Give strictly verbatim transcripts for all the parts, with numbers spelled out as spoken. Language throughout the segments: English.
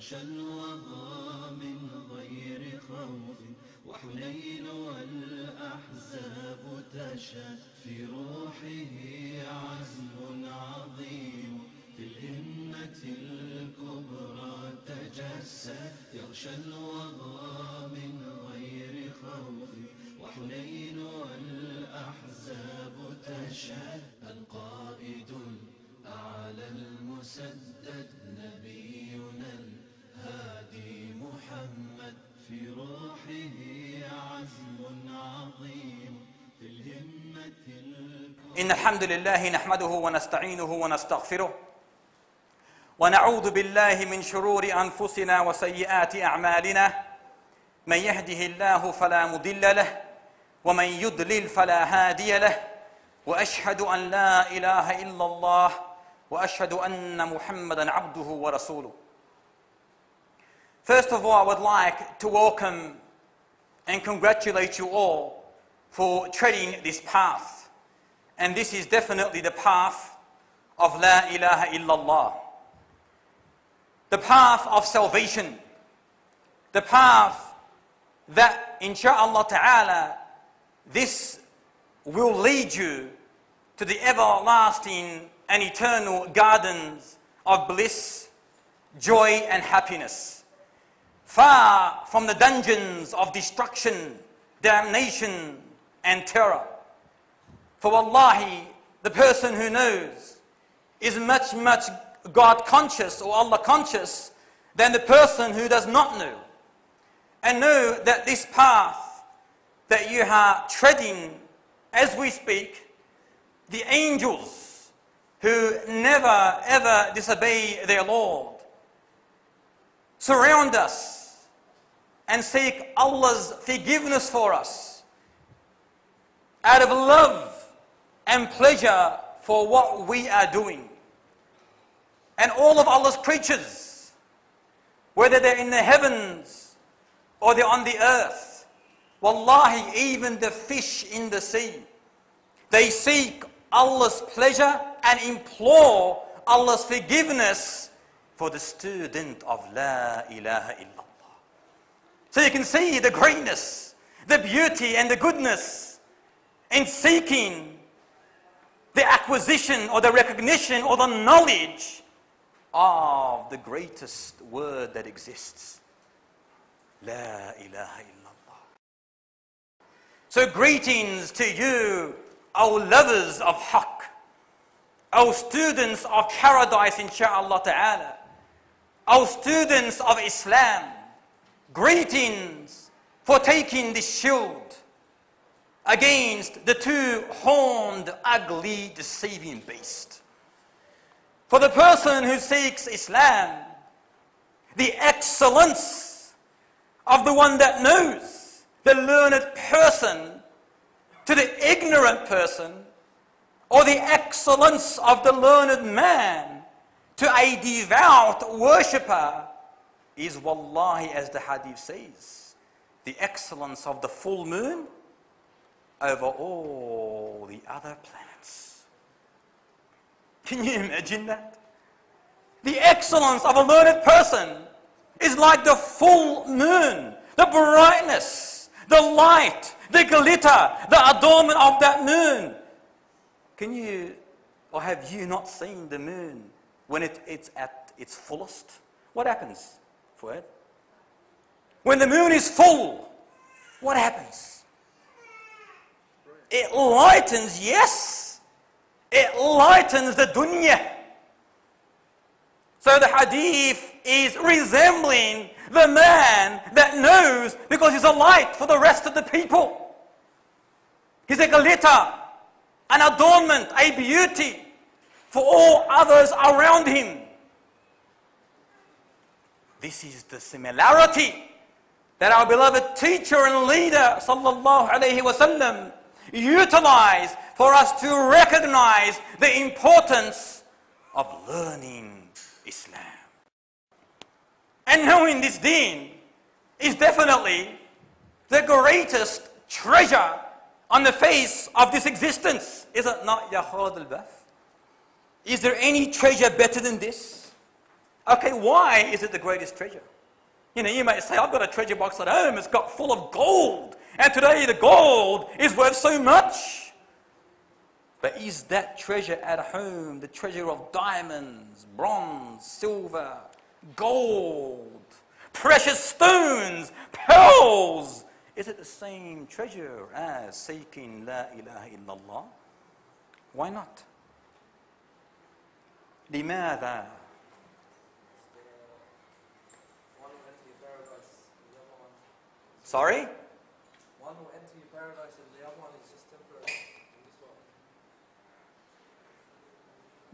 عرش الوغى من غير خوف وحنين والأحزاب تشا في روحه عزم عظيم في الهمة الكبرى تجسد يغشى الوغى من غير خوف وحنين والأحزاب تشا القائد أعلى المسدد نبينا الهادي محمد في روحه عزم عظيم في الهمة الكبرى إن الحمد لله نحمده ونستعينه ونستغفره ونعوذ بالله من شرور أنفسنا وسيئات أعمالنا من يهده الله فلا مضل له ومن يضلل فلا هادي له وأشهد أن لا إله إلا الله وأشهد أن محمدا عبده ورسوله. First of all, I would like to welcome and congratulate you all for treading this path. And this is definitely the path of La ilaha illallah. The path of salvation. The path that, insha'Allah ta'ala, this will lead you to the everlasting and eternal gardens of bliss, joy and happiness. Far from the dungeons of destruction, damnation and terror. For wallahi, the person who knows is much, much God conscious or Allah conscious than the person who does not know. And know that this path that you are treading as we speak, the angels who never ever disobey their Lord surround us and seek Allah's forgiveness for us out of love and pleasure for what we are doing. And all of Allah's creatures, whether they're in the heavens or they're on the earth, wallahi, even the fish in the sea, they seek Allah's pleasure and implore Allah's forgiveness for the student of La ilaha illallah. So you can see the greatness, the beauty and the goodness in seeking the acquisition or the recognition or the knowledge of the greatest word that exists, La ilaha illallah. So greetings to you, O lovers of Haqq, O students of paradise, insha'Allah ta'ala, O students of Islam, greetings for taking this shield against the two-horned, ugly, deceiving beast. For the person who seeks Islam, the excellence of the one that knows, the learned person to the ignorant person, or the excellence of the learned man to a devout worshipper, is wallahi, as the hadith says, the excellence of the full moon over all the other planets. Can you imagine that? The excellence of a learned person is like the full moon, the brightness, the light, the glitter, the adornment of that moon. Can you, or have you not seen the moon when it, it's at its fullest? What happens, Fuad? When the moon is full, what happens? It lightens, yes. It lightens the dunya. So the hadith is resembling the man that knows because he's a light for the rest of the people. He's a glitter, an adornment, a beauty for all others around him. This is the similarity that our beloved teacher and leader, sallallahu alayhi wa sallam, utilized for us to recognize the importance of learning Islam. And knowing this deen is definitely the greatest treasure on the face of this existence. Is it not, Ya Khalid al-Bath? Is there any treasure better than this? Okay, why is it the greatest treasure? You know, you may say, I've got a treasure box at home, it's got full of gold, and today the gold is worth so much. But is that treasure at home the treasure of diamonds, bronze, silver, gold, precious stones, pearls? Is it the same treasure as seeking La ilaha illallah? Why not? لماذا? Sorry? One will enter your paradise and the other one is just temporary in this world.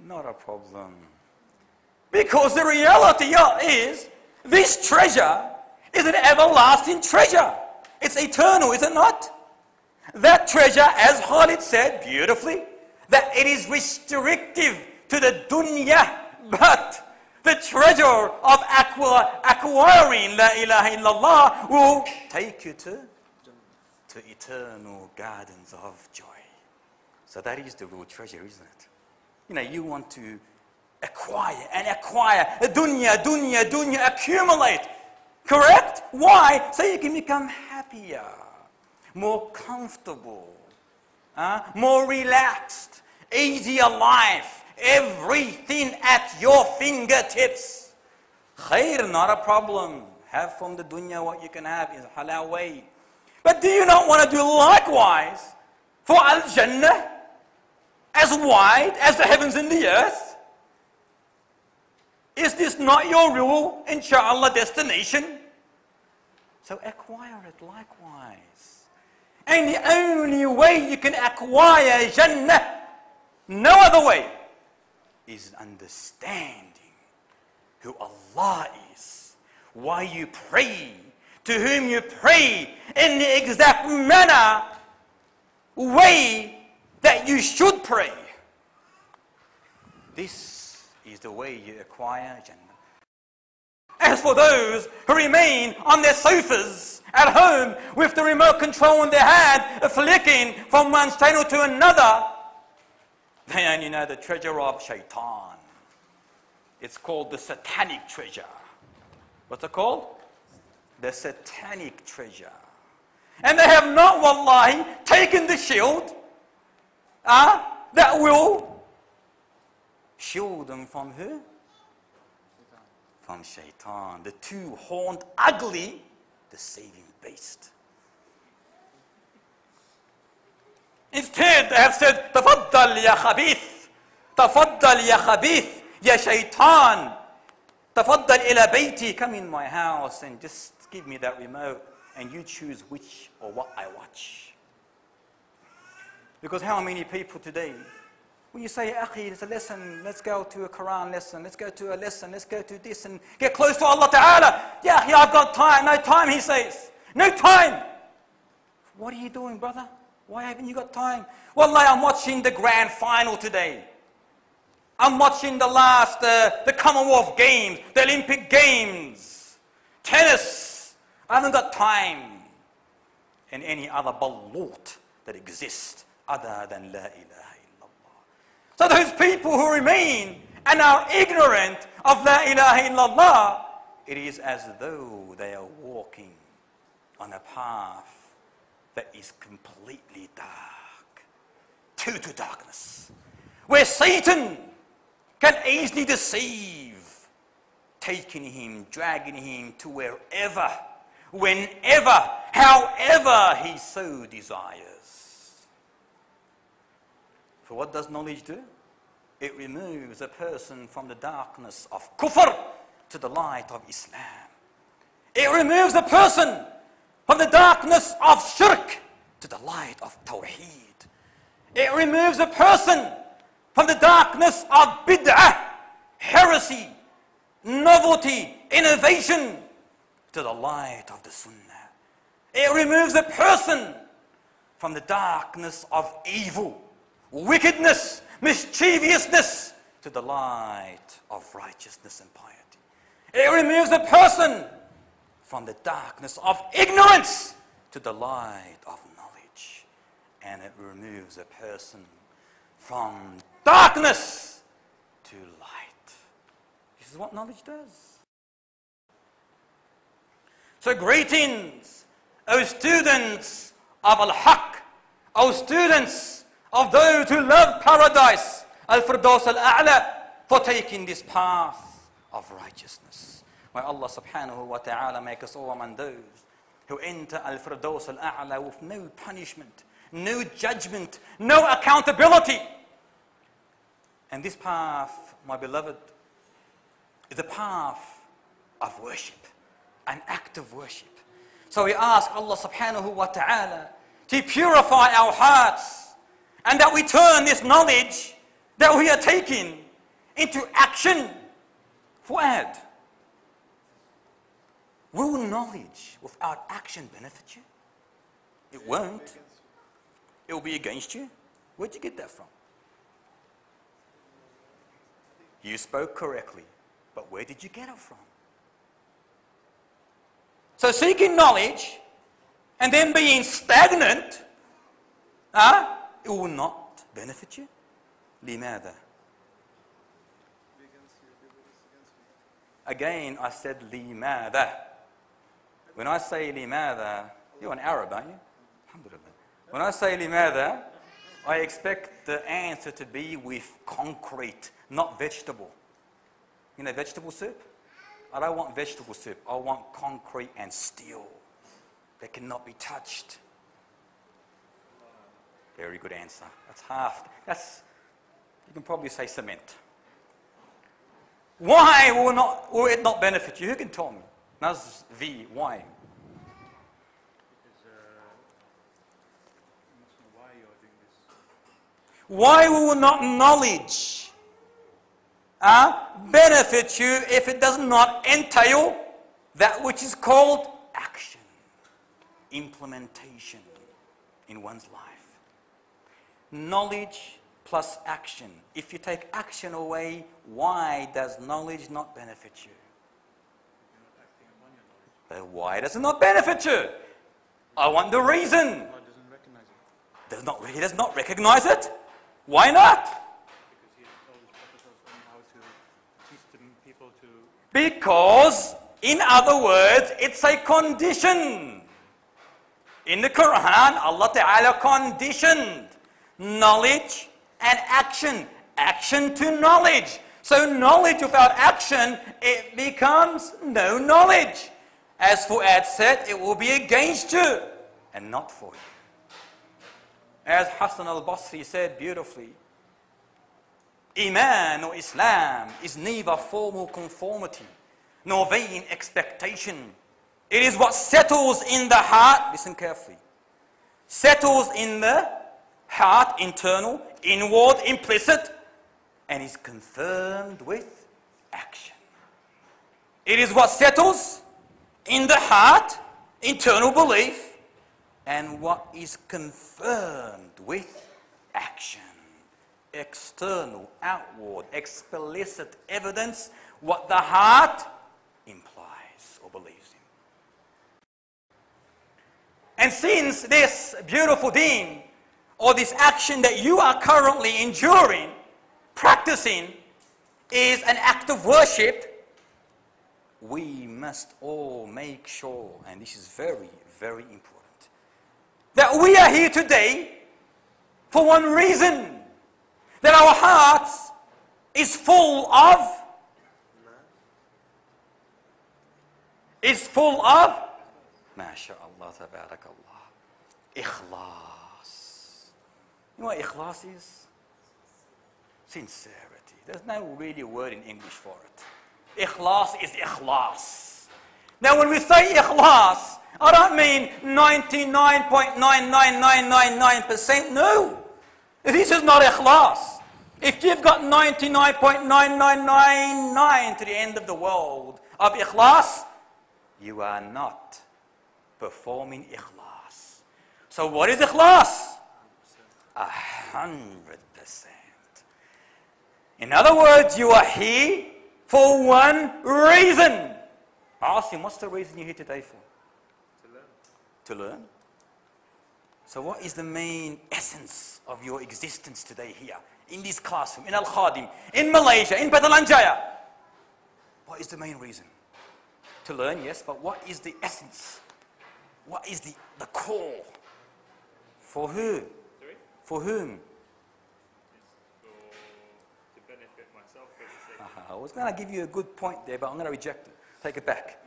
Not a problem. Because the reality is, this treasure is an everlasting treasure. It's eternal, is it not? That treasure, as Khalid said beautifully, that it is restrictive to the dunya, but the treasure of acquiring La ilaha illallah will take you to, to eternal gardens of joy. So that is the real treasure, isn't it? You know, you want to acquire and acquire, dunya, dunya, dunya, accumulate. Correct? Why? So you can become happier, more comfortable, uh, more relaxed, easier life. Everything at your fingertips. Khair, not a problem. Have from the dunya what you can have is halal way. But do you not want to do likewise for Al-Jannah, as wide as the heavens and the earth? Is this not your real, inshallah, destination? So acquire it likewise. And the only way you can acquire Jannah, no other way, is understanding who Allah is, why you pray, to whom you pray, in the exact manner, way that you should pray. This is the way you acquire Jannah. As for those who remain on their sofas at home with the remote control in their hand, flicking from one channel to another, they only know the treasure of shaitan. It's called the satanic treasure. What's it called? The satanic treasure. And they have not, wallahi, taken the shield uh, that will shield them from who? From shaitan. The two-horned, ugly, deceiving beast. Instead, they have said, Tafaddal ya khabith, Tafaddal ya khabith, ya shaitan, Tafaddal ila bayti, come in my house and just give me that remote and you choose which or what I watch. Because how many people today, when you say, Akhi, it's a lesson, let's go to a Quran lesson, let's go to a lesson, let's go to this and get close to Allah Ta'ala. Yeah, Akhi, I've got time, no time, he says. No time. What are you doing, brother? Why haven't you got time? Wallahi, I'm watching the grand final today. I'm watching the last, uh, the Commonwealth Games, the Olympic Games, tennis. I haven't got time. And any other balut that exists other than La ilaha illallah. So those people who remain and are ignorant of La ilaha illallah, it is as though they are walking on a path that is completely dark, total darkness, where Satan can easily deceive, taking him, dragging him to wherever, whenever, however he so desires. For what does knowledge do? It removes a person from the darkness of kufr to the light of Islam. It removes a person from the darkness of shirk to the light of tawheed. It removes a person from the darkness of bid'ah, heresy, novelty, innovation to the light of the sunnah. It removes a person from the darkness of evil, wickedness, mischievousness to the light of righteousness and piety. It removes a person from the darkness of ignorance to the light of knowledge. And it removes a person from darkness to light. You This is what knowledge does. So greetings, O students of Al-Haqq, O students of those who love paradise, Al-Firdaus Al-A'la, for taking this path of righteousness. May Allah subhanahu wa ta'ala make us all among those who enter Al-Firdaus Al-A'la with no punishment, no judgment, no accountability. And this path, my beloved, is the path of worship, an act of worship. So we ask Allah subhanahu wa ta'ala to purify our hearts, and that we turn this knowledge that we are taking into action. Fuad, will knowledge without action benefit you? It won't. It will be against you. Where'd you get that from? You spoke correctly, but where did you get it from? So seeking knowledge and then being stagnant, uh, it will not benefit you. لماذا? Again, I said لماذا. When I say لماذا, you're an Arab, aren't you? Alhamdulillah. When I say لماذا, I expect the answer to be with concrete, not vegetable. You know vegetable soup? I don't want vegetable soup. I want concrete and steel that cannot be touched. Very good answer. That's half. That's, you can probably say cement. Why will, not, will it not benefit you? Who can tell me? Naz V, why? Why will not knowledge uh, benefit you if it does not entail that which is called action, implementation in one's life? Knowledge plus action. If you take action away, why does knowledge not benefit you? You're not acting upon your knowledge. But why does it not benefit you? I want the reason. God doesn't recognize it. Does not, he does not recognize it? Why not? Because he has told his prophets on how to teach them people to... Because, in other words, it's a condition. In the Quran, Allah Ta'ala conditioned knowledge and action. Action to knowledge. So knowledge without action, it becomes no knowledge. As Fuad said, it will be against you and not for you. As Hassan al-Basri said beautifully, Iman or Islam is neither formal conformity nor vain expectation. It is what settles in the heart, listen carefully, settles in the heart, internal, inward, implicit, and is confirmed with action. It is what settles in the heart, internal belief, and what is confirmed with action, external, outward, explicit evidence, what the heart implies or believes in. And since this beautiful deen, or this action that you are currently enduring, practicing, is an act of worship, we must all make sure, and this is very, very important, that we are here today for one reason, that our hearts is full of, is full of, MashaAllah, Tabarakallah, Ikhlas. You know what Ikhlas is? Sincerity. There's no really word in English for it. Ikhlas is Ikhlas. Now when we say Ikhlas, I don't mean ninety-nine point nine nine nine nine nine percent. No. This is not Ikhlas. If you've got ninety-nine point nine nine nine nine to the end of the world of Ikhlas, you are not performing Ikhlas. So what is Ikhlas? A hundred percent. In other words, you are here for one reason. I ask him, what's the reason you're here today for? To learn. So what is the main essence of your existence today here, in this classroom, in Al-Khadim, in Malaysia, in Petaling Jaya? What is the main reason? To learn, yes, but what is the essence? What is the, the core? For who? Sorry? For whom? It's for, to benefit myself. Uh-huh. I was going to give you a good point there, but I'm going to reject it. Take it back.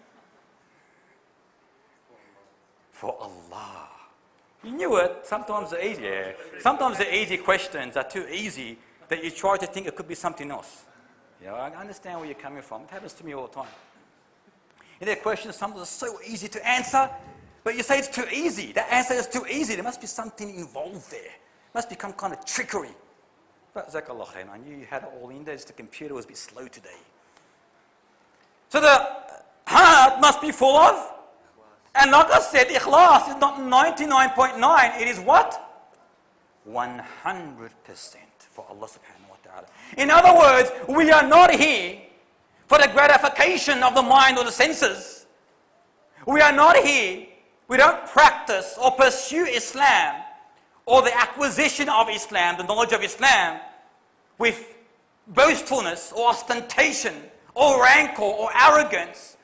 For Allah. You knew it. Sometimes the easy, yeah. Sometimes the easy questions are too easy that you try to think it could be something else. Yeah, I understand where you're coming from. It happens to me all the time. And there are questions sometimes are so easy to answer, but you say it's too easy. That answer is too easy. There must be something involved there. It must become kind of trickery. But Zakallah Khair, I knew you had it all in there. Just the computer was a bit slow today. So the heart must be full of. And like I said, ikhlas is not ninety-nine point nine, it is what? one hundred percent for Allah subhanahu wa ta'ala. In other words, we are not here for the gratification of the mind or the senses. We are not here, we don't practice or pursue Islam or the acquisition of Islam, the knowledge of Islam, with boastfulness or ostentation or rancor or arrogance,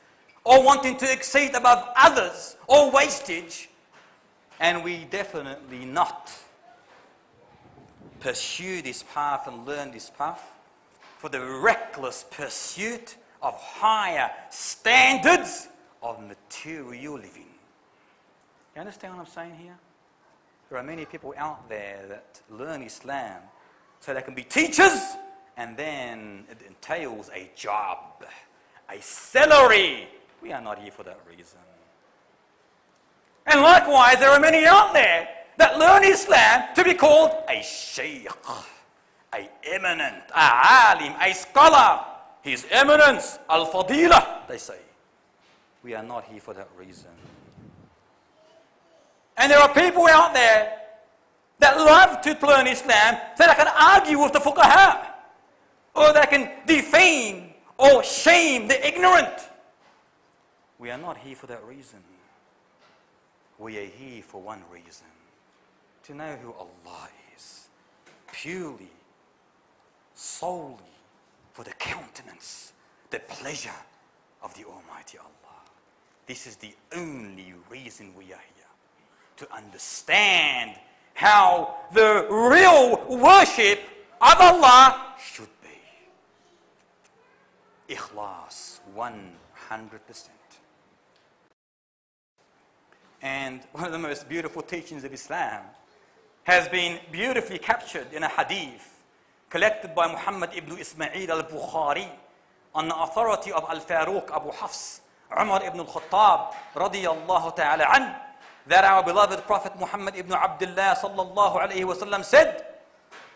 or wanting to exceed above others, or wastage, and we definitely not pursue this path and learn this path for the reckless pursuit of higher standards of material living. You understand what I'm saying here? There are many people out there that learn Islam so they can be teachers, and then it entails a job, a salary. We are not here for that reason. And likewise, there are many out there that learn Islam to be called a shaykh, a eminent, a alim, a scholar. His eminence, al-fadila, they say. We are not here for that reason. And there are people out there that love to learn Islam so they can argue with the fuqaha, or they can defame or shame the ignorant. We are not here for that reason. We are here for one reason. To know who Allah is. Purely, solely, for the countenance, the pleasure of the Almighty Allah. This is the only reason we are here. To understand how the real worship of Allah should be. Ikhlas, one hundred percent. And one of the most beautiful teachings of Islam has been beautifully captured in a hadith collected by Muhammad ibn Ismail al-Bukhari on the authority of Al Faruq Abu Hafs, Umar ibn al-Khattab radiyallahu ta'ala an, that our beloved Prophet Muhammad ibn Abdullah sallallahu alayhi wa sallam said,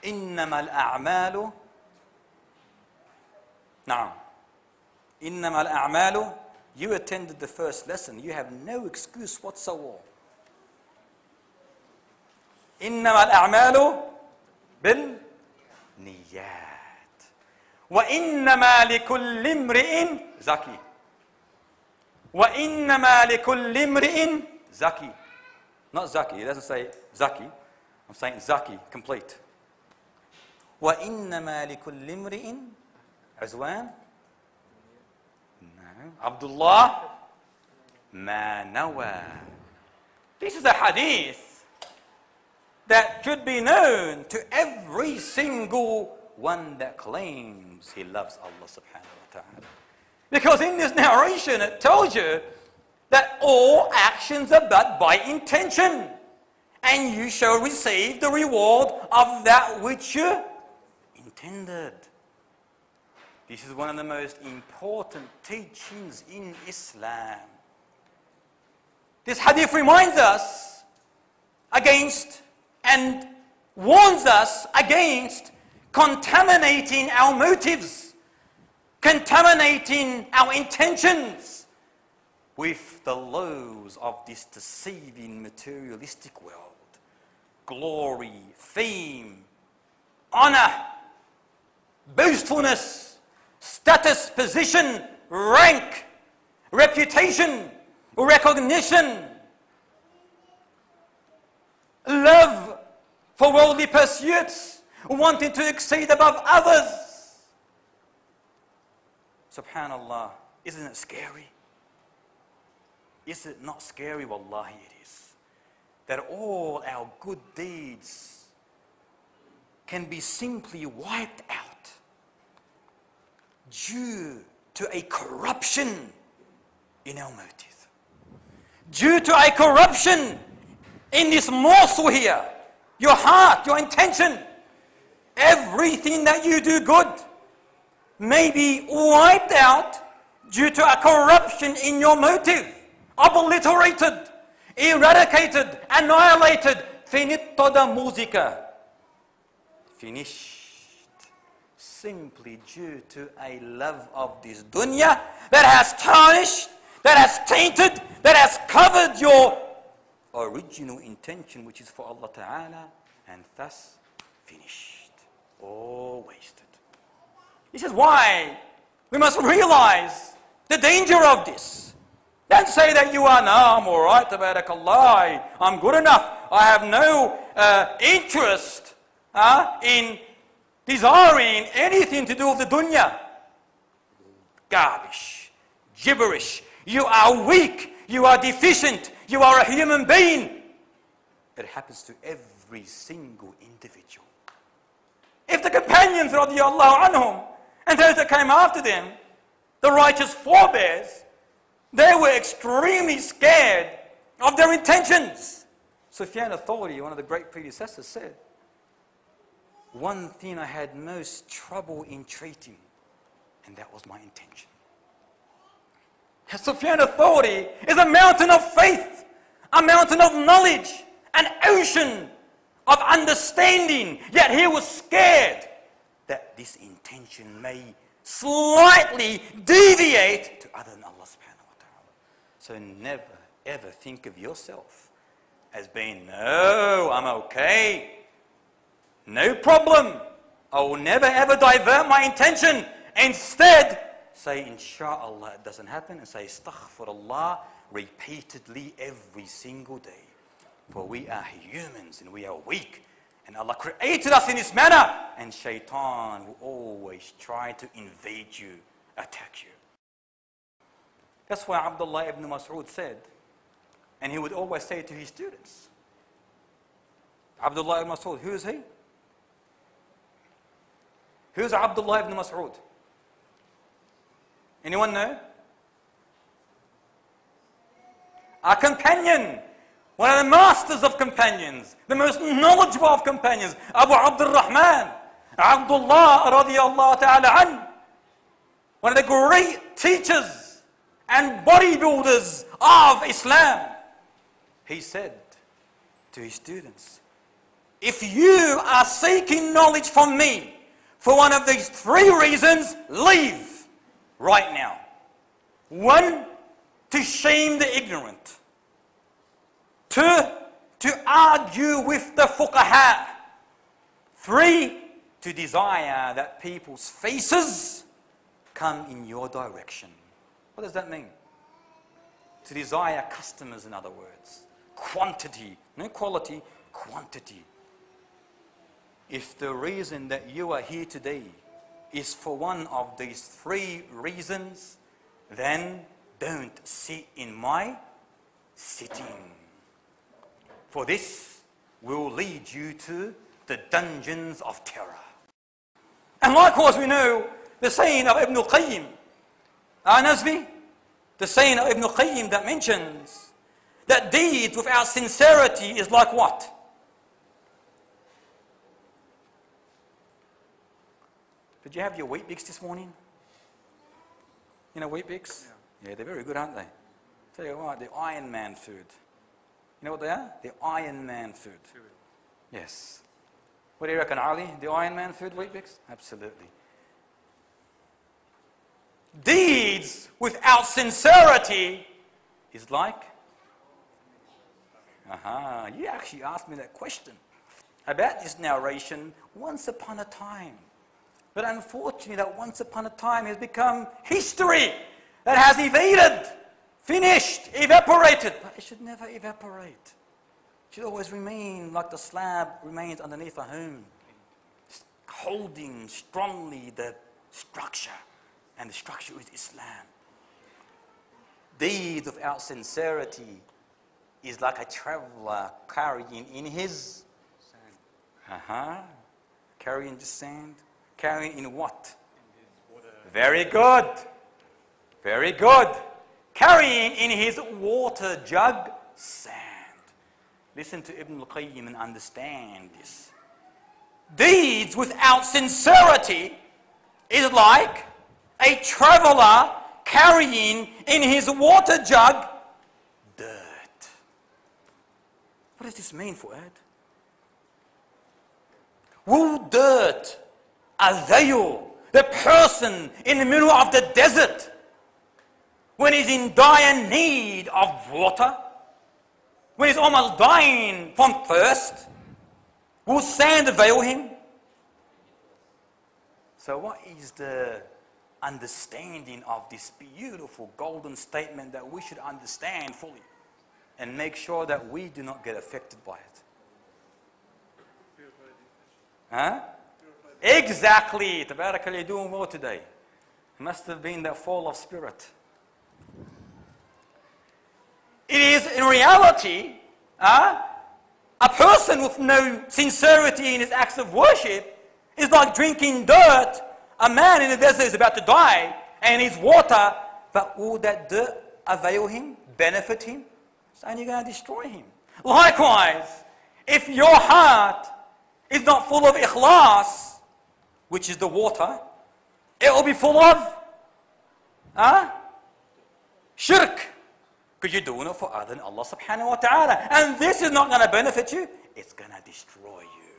إِنَّمَا الْأَعْمَالُ نعم إِنَّمَا الْأَعْمَالُ. You attended the first lesson. You have no excuse whatsoever. إِنَّمَا الْأَعْمَالُ بِالنِّيَّاتِ وَإِنَّمَا لِكُلِّ امْرِئٍ زَكِي وَإِنَّمَا لِكُلِّ امْرِئٍ زَكِي. Not Zaki. It doesn't say Zaki. I'm saying Zaki, complete. وَإِنَّمَا لِكُلِّ امْرِئٍ عزوان. Abdullah Manawa. This is a hadith that should be known to every single one that claims he loves Allah subhanahu wa ta'ala. Because in this narration it tells you that all actions are but by intention, and you shall receive the reward of that which you intended. This is one of the most important teachings in Islam. This hadith reminds us against and warns us against contaminating our motives, contaminating our intentions with the lows of this deceiving materialistic world. Glory, fame, honor, boastfulness, status, position, rank, reputation, recognition, love for worldly pursuits, wanting to exceed above others. Subhanallah, isn't it scary? Is it not scary? Wallahi, it is. That all our good deeds can be simply wiped out due to a corruption in our motive. Due to a corruption in this morsel here, your heart, your intention, everything that you do good may be wiped out due to a corruption in your motive, obliterated, eradicated, annihilated. Finittada muzika. Finished. Simply due to a love of this dunya that has tarnished, that has tainted, that has covered your original intention, which is for Allah Ta'ala, and thus finished, all wasted. He says, why? We must realize the danger of this. Don't say that you are, no, I'm all right, tabarakallah, I'm good enough, I have no uh, interest uh, in desiring anything to do with the dunya. Garbage, gibberish. You are weak, you are deficient, you are a human being. It happens to every single individual. If the companions, radiyallahu anhum, and those that came after them, the righteous forebears, they were extremely scared of their intentions. Sufyan al-Thawri, one of the great predecessors, said, one thing I had most trouble in treating, and that was my intention. Sufyan al-Thawri is a mountain of faith, a mountain of knowledge, an ocean of understanding, yet he was scared that this intention may slightly deviate to other than Allah subhanahu wa ta'ala. So never ever think of yourself as being, no, I'm okay, no problem, I will never ever divert my intention. Instead, say inshallah it doesn't happen, and say astaghfirullah repeatedly every single day. For we are humans and we are weak. And Allah created us in this manner. And shaitan will always try to invade you, attack you. That's why Abdullah ibn Mas'ud said, and he would always say to his students, Abdullah ibn Mas'ud, who is he? Who is Abdullah ibn Mas'ud? Anyone know? Our companion. One of the masters of companions, the most knowledgeable of companions, Abu Abdurrahman, Abdullah radiyallahu ta'ala an, one of the great teachers and bodybuilders of Islam. He said to his students, if you are seeking knowledge from me for one of these three reasons, leave right now. One, to shame the ignorant. Two, to argue with the fuqaha. Three, to desire that people's faces come in your direction. What does that mean? To desire customers, in other words. Quantity, no quality, quantity. If the reason that you are here today is for one of these three reasons, then don't sit in my sitting. For this will lead you to the dungeons of terror. And likewise we know the saying of Ibn Qayyim Al-Jawziyyah, the saying of Ibn Qayyim that mentions that deeds without sincerity is like what? Did you have your wheat bix this morning? You know wheat bix? Yeah, yeah, they're very good, aren't they? Tell you what, they're Iron Man food. You know what they are? The Iron Man food. Yes. What do you reckon, Ali? The Iron Man food, wheat bix? Absolutely. Deeds without sincerity is like? Aha, uh-huh. You actually asked me that question about this narration once upon a time. But unfortunately, that once upon a time has become history that has evaded, finished, evaporated. But it should never evaporate. It should always remain like the slab remains underneath a home, holding strongly the structure and the structure is Islam. Deed of our sincerity is like a traveler carrying in his sand. Uh-huh. Carrying the sand. Carrying in what? In his water. Very good. Very good. Carrying in his water jug sand. Listen to Ibn al-Qayyim and understand this. Deeds without sincerity is like a traveler carrying in his water jug dirt. What does this mean, Fuad? Will dirt avail the person in the middle of the desert when he's in dire need of water? When he's almost dying from thirst? Will sand avail him? So what is the understanding of this beautiful golden statement that we should understand fully and make sure that we do not get affected by it? Huh? Exactly. Tabarakallah, you're doing well today. It must have been that fall of spirit. It is in reality, huh? A person with no sincerity in his acts of worship is like drinking dirt. A man in the desert is about to die and his water, but will that dirt avail him, benefit him? It's only going to destroy him. Likewise, if your heart is not full of ikhlas, which is the water, it will be full of huh? shirk. Because you're doing it for other than Allah subhanahu wa ta'ala. And this is not going to benefit you. It's going to destroy you.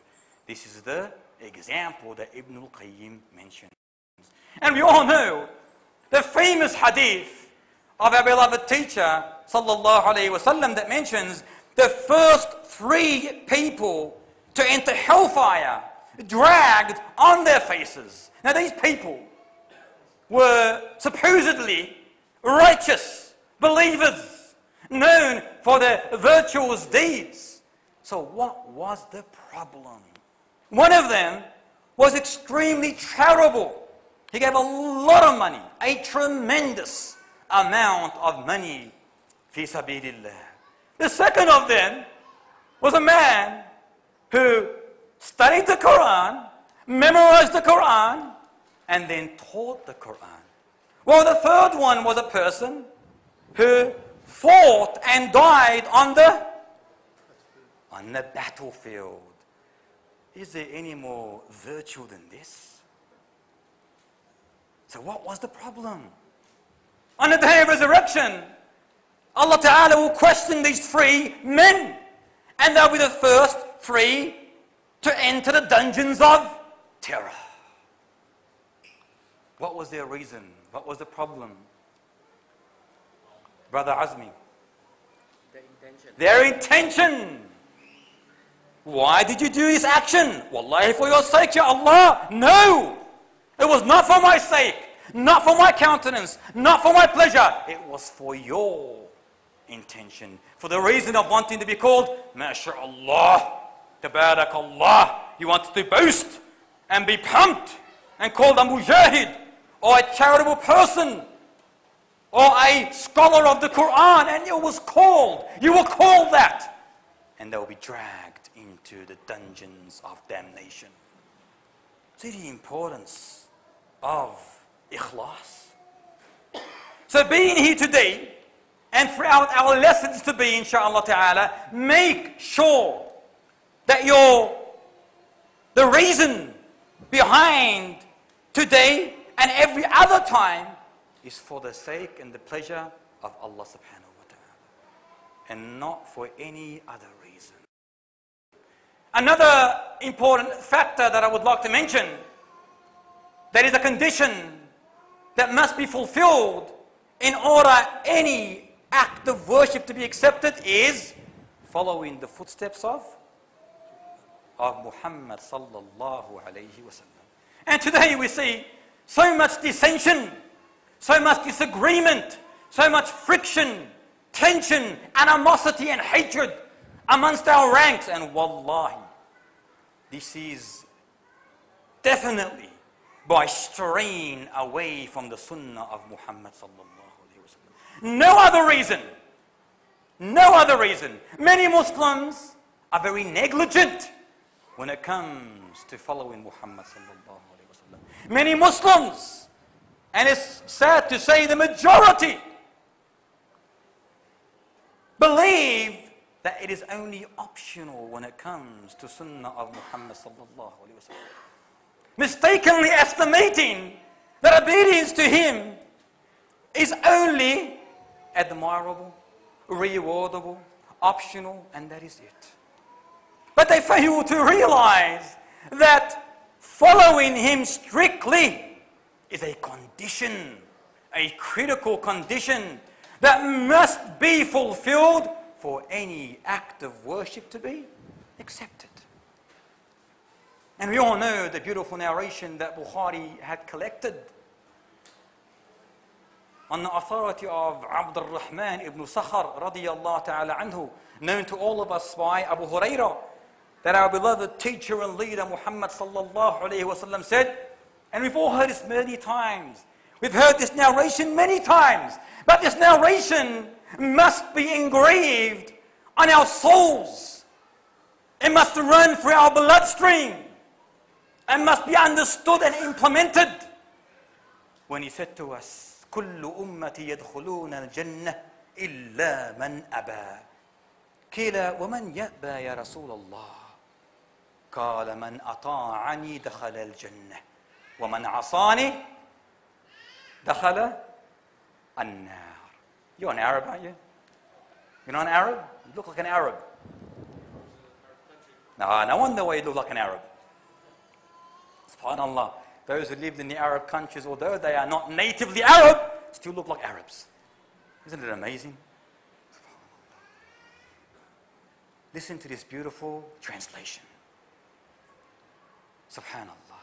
This is the example that Ibn al-Qayyim mentions. And we all know the famous hadith of our beloved teacher sallallahu alayhi wa sallam that mentions the first three people to enter hellfire dragged on their faces. Now these people were supposedly righteous believers, known for their virtuous deeds. So what was the problem? One of them was extremely charitable. He gave a lot of money, a tremendous amount of money. Fi sabilillah. The second of them was a man who studied the Quran, memorized the Quran, and then taught the Quran. Well, the third one was a person who fought and died on the, on the battlefield. Is there any more virtue than this? So what was the problem? On the day of resurrection, Allah Ta'ala will question these three men, and they'll be the first three to enter the dungeons of terror. What was their reason? What was the problem? Brother Azmi, their intention. Their intention. Why did you do this action? Wallahi, for your sake, Ya Allah. No, it was not for my sake, not for my countenance, not for my pleasure. It was for your intention, for the reason of wanting to be called MashaAllah, Tabarakallah. You wanted to boast and be pumped and called a mujahid or a charitable person, or a scholar of the Quran, and it was called. You were called that. And they will be dragged into the dungeons of damnation. See the importance of ikhlas. So being here today, and throughout our lessons to be, inshaAllah ta'ala, make sure that your, the reason behind today and every other time is for the sake and the pleasure of Allah subhanahu wa ta'ala, and not for any other reason. Another important factor that I would like to mention, that is a condition that must be fulfilled in order any act of worship to be accepted, is following the footsteps of, of Muhammad sallallahu alayhi wa sallam. And today we see so much dissension, so much disagreement, so much friction, tension, animosity and hatred amongst our ranks. And wallahi, this is definitely by straying away from the sunnah of Muhammad sallallahu alayhi wa sallam. No other reason. No other reason. Many Muslims are very negligent when it comes to following Muhammad sallallahu alayhi wa sallam. Many Muslims, and it's sad to say the majority, believe that it is only optional when it comes to sunnah of Muhammad sallallahu alayhi wa sallam, mistakenly estimating that obedience to him is only admirable, rewardable, optional, and that is it. But they fail to realize that following him strictly is a condition, a critical condition that must be fulfilled for any act of worship to be accepted. And we all know the beautiful narration that Bukhari had collected on the authority of Abdurrahman ibn Sakhar radiyallahu ta'ala anhu, known to all of us by Abu Huraira, that our beloved teacher and leader Muhammad sallallahu alayhi wa sallam said, and we've all heard this many times, we've heard this narration many times, but this narration must be engraved on our souls. It must run through our bloodstream and must be understood and implemented. When he said to us, كل أمتي يدخلون الجنة إلا من أبى. قيل ومن يأبى يا رسول الله؟ قال من أطاعني دخل الجنة ومن عصاني دخل النار. You're an Arab, aren't you? You're not an Arab? You look like an Arab. No, no wonder why you look like an Arab. SubhanAllah. Those who lived in the Arab countries, although they are not natively Arab, still look like Arabs. Isn't it amazing? Listen to this beautiful translation. SubhanAllah.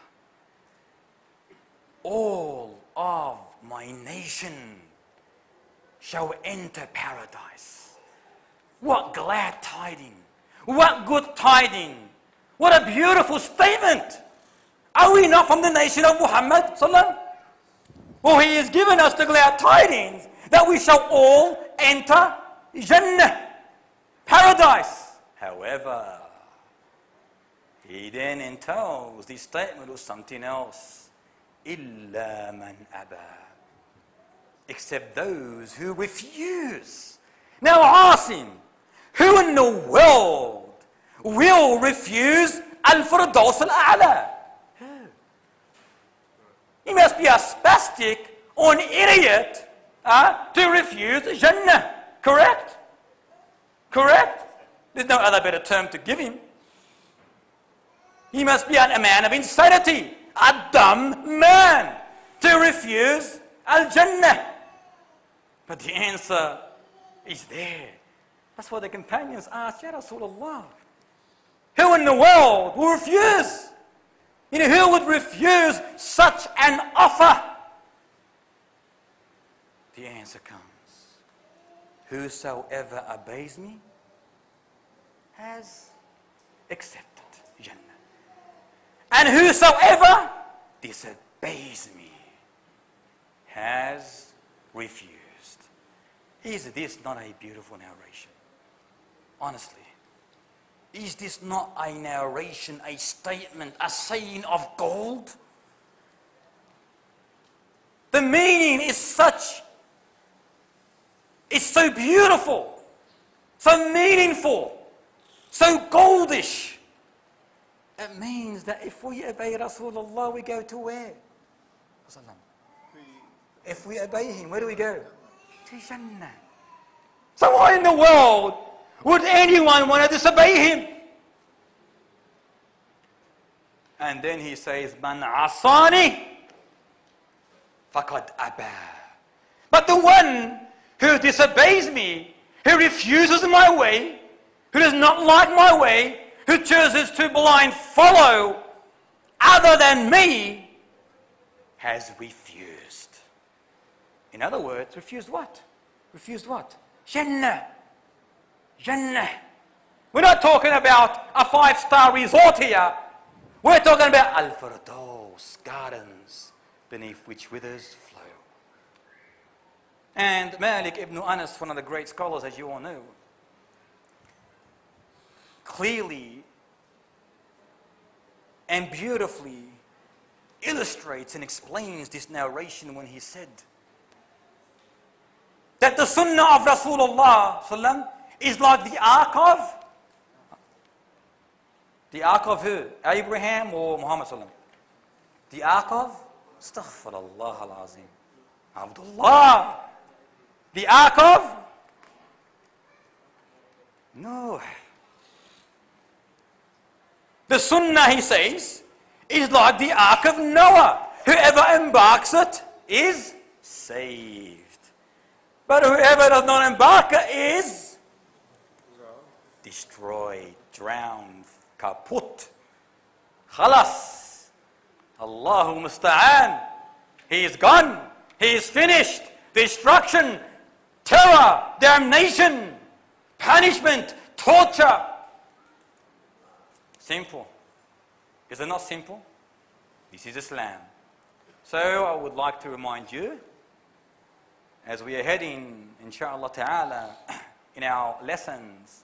All of my nation shall enter paradise. What glad tidings! What good tidings! What a beautiful statement! Are we not from the nation of Muhammad sallallahu? Well, he has given us the glad tidings that we shall all enter Jannah, paradise. However, he then entails the statement of something else. Illa man aba. Except those who refuse. Now ask him, who in the world will refuse Al-Firdaus Al-A'la? He must be a spastic or an idiot uh, to refuse Jannah. Correct? Correct? There's no other better term to give him. He must be a man of insanity, a dumb man, to refuse Al-Jannah. But the answer is there. That's why the companions asked, Ya Rasulullah, who in the world will refuse? You know, who would refuse such an offer? The answer comes. Whosoever obeys me has accepted Jannah. And whosoever disobeys me has refused. Is this not a beautiful narration? Honestly, is this not a narration, a statement, a saying of gold? The meaning is such, it's so beautiful, so meaningful, so goldish. It means that if we obey Rasulullah, we go to where? If we obey him, where do we go? To Jannah. So why in the world would anyone want to disobey him? And then he says, Man asani faqad aba. But the one who disobeys me, who refuses my way, who does not like my way, who chooses to blind follow other than me, has refused. In other words, refused what? Refused what? Jannah. Jannah. We're not talking about a five-star resort here. We're talking about Al-Firdaus. walls, gardens beneath which rivers flow. And Malik ibn Anas, one of the great scholars, as you all know, clearly and beautifully illustrates and explains this narration when he said that the sunnah of Rasulullah is like the ark of the ark of who? Abraham or Muhammad? The ark of Astaghfirullah al-Azim. Abdullah. The ark of Noah. The sunnah, he says, is like the ark of Noah. Whoever embarks it is saved. But whoever does not embark it is destroyed, drowned, kaput. Khalas. Allahu musta'an. He is gone. He is finished. Destruction, terror, damnation, punishment, torture. Simple. Is it not simple? This is Islam. So I would like to remind you, as we are heading, inshallah ta'ala, in our lessons,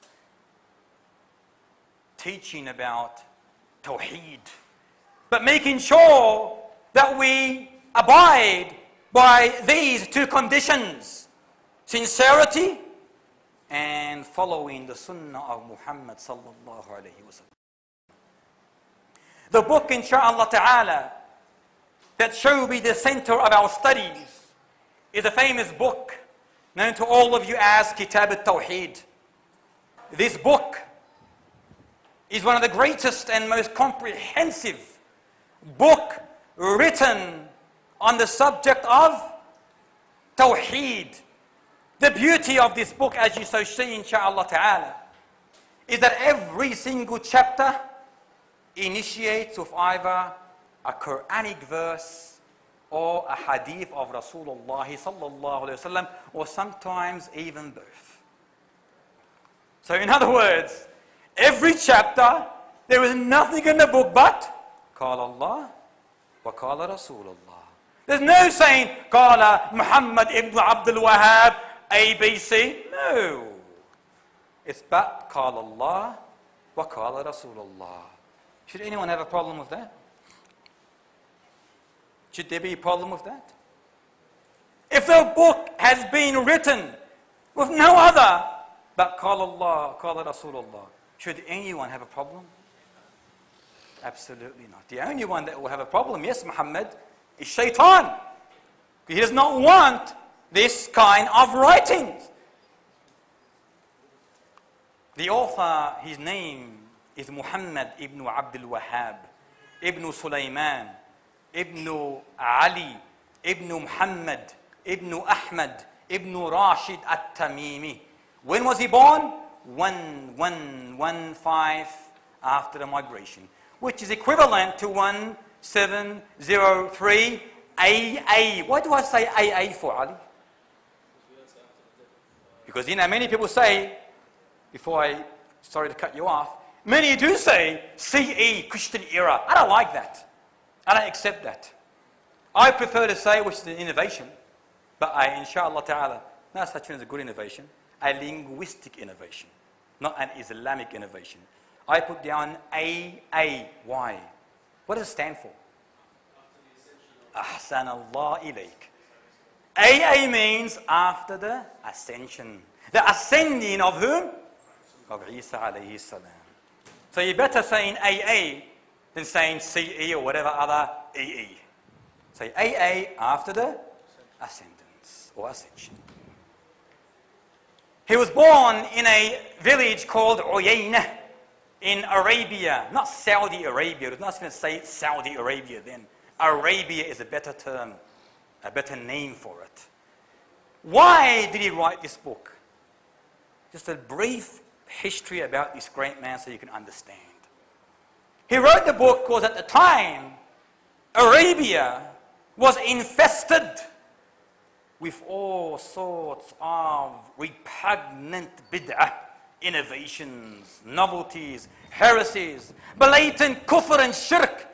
teaching about Tawheed, but making sure that we abide by these two conditions, sincerity and following the sunnah of Muhammad sallallahu alayhi wa sallam. The book, inshaAllah ta'ala, that shall be the center of our studies is a famous book known to all of you as Kitab al-Tawheed. This book is one of the greatest and most comprehensive book written on the subject of Tawheed. The beauty of this book, as you so see, inshaAllah ta'ala, is that every single chapter initiates with either a Quranic verse or a hadith of Rasulullah sallallahu alayhi wa sallam, or sometimes even both. So in other words, every chapter, there is nothing in the book but قال الله وقال رسول الله. There's no saying قال Muhammad ibn Abdul Wahhab A B C. No. It's but قال الله وقال رسول الله. Should anyone have a problem with that? Should there be a problem with that? If the book has been written with no other but قال الله قال رسول الله, should anyone have a problem? Absolutely not. The only one that will have a problem, yes, Muhammad, is Shaitan. He does not want this kind of writings. The author, his name is Muhammad ibn Abdul Wahhab, ibn Sulaiman, ibn Ali, ibn Muhammad, ibn Ahmad, ibn Rashid at-Tamimi. When was he born? one one one five after the migration, which is equivalent to one seven zero three A A. Why do I say A A for, Ali? Because, you know, many people say, before I, sorry to cut you off, many do say C E, Christian era. I don't like that. I don't accept that. I prefer to say, which is an innovation, but I, inshallah ta'ala, no such thing as a good innovation, a linguistic innovation, not an Islamic innovation. I put down A A. Why? What does it stand for? Ahsanallah ilayk. A A means after the ascension. The ascending of whom? Of Isa alayhi salam. So you're better saying A A than saying C E or whatever other E E. Say A A after the ascendance or ascension. He was born in a village called Uyayna in Arabia, not Saudi Arabia. It's not going to say Saudi Arabia then. Arabia is a better term, a better name for it. Why did he write this book? Just a brief history about this great man so you can understand. He wrote the book because at the time, Arabia was infested with all sorts of repugnant bid'ah, innovations, novelties, heresies, blatant kufr and shirk.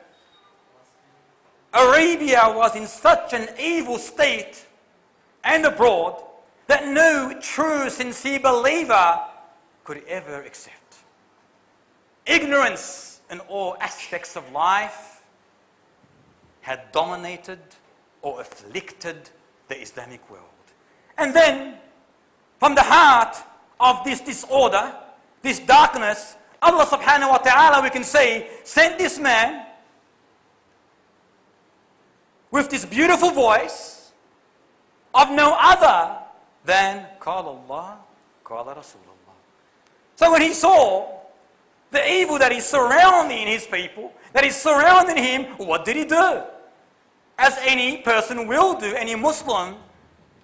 Arabia was in such an evil state and abroad that no true, sincere believer could ever accept. Ignorance in all aspects of life had dominated or afflicted the Islamic world. And then, from the heart of this disorder, this darkness, Allah subhanahu wa ta'ala, we can say, sent this man with this beautiful voice of no other than Qala Allah, Qala Rasulullah. So when he saw the evil that is surrounding his people, that is surrounding him, what did he do? As any person will do, any Muslim,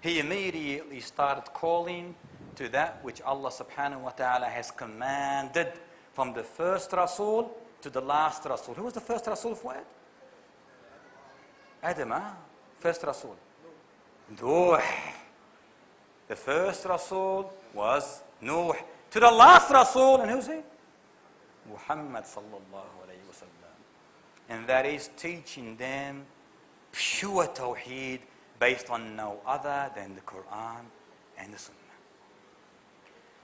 he immediately started calling to that which Allah subhanahu wa ta'ala has commanded from the first Rasul to the last Rasul. Who was the first Rasul for it? Adam, huh? First Rasul. Nuh. The first Rasul was Nuh. To the last Rasul, and who's he? Muhammad sallallahu alayhi wa sallam. And that is teaching them pure Tawheed based on no other than the Quran and the Sunnah.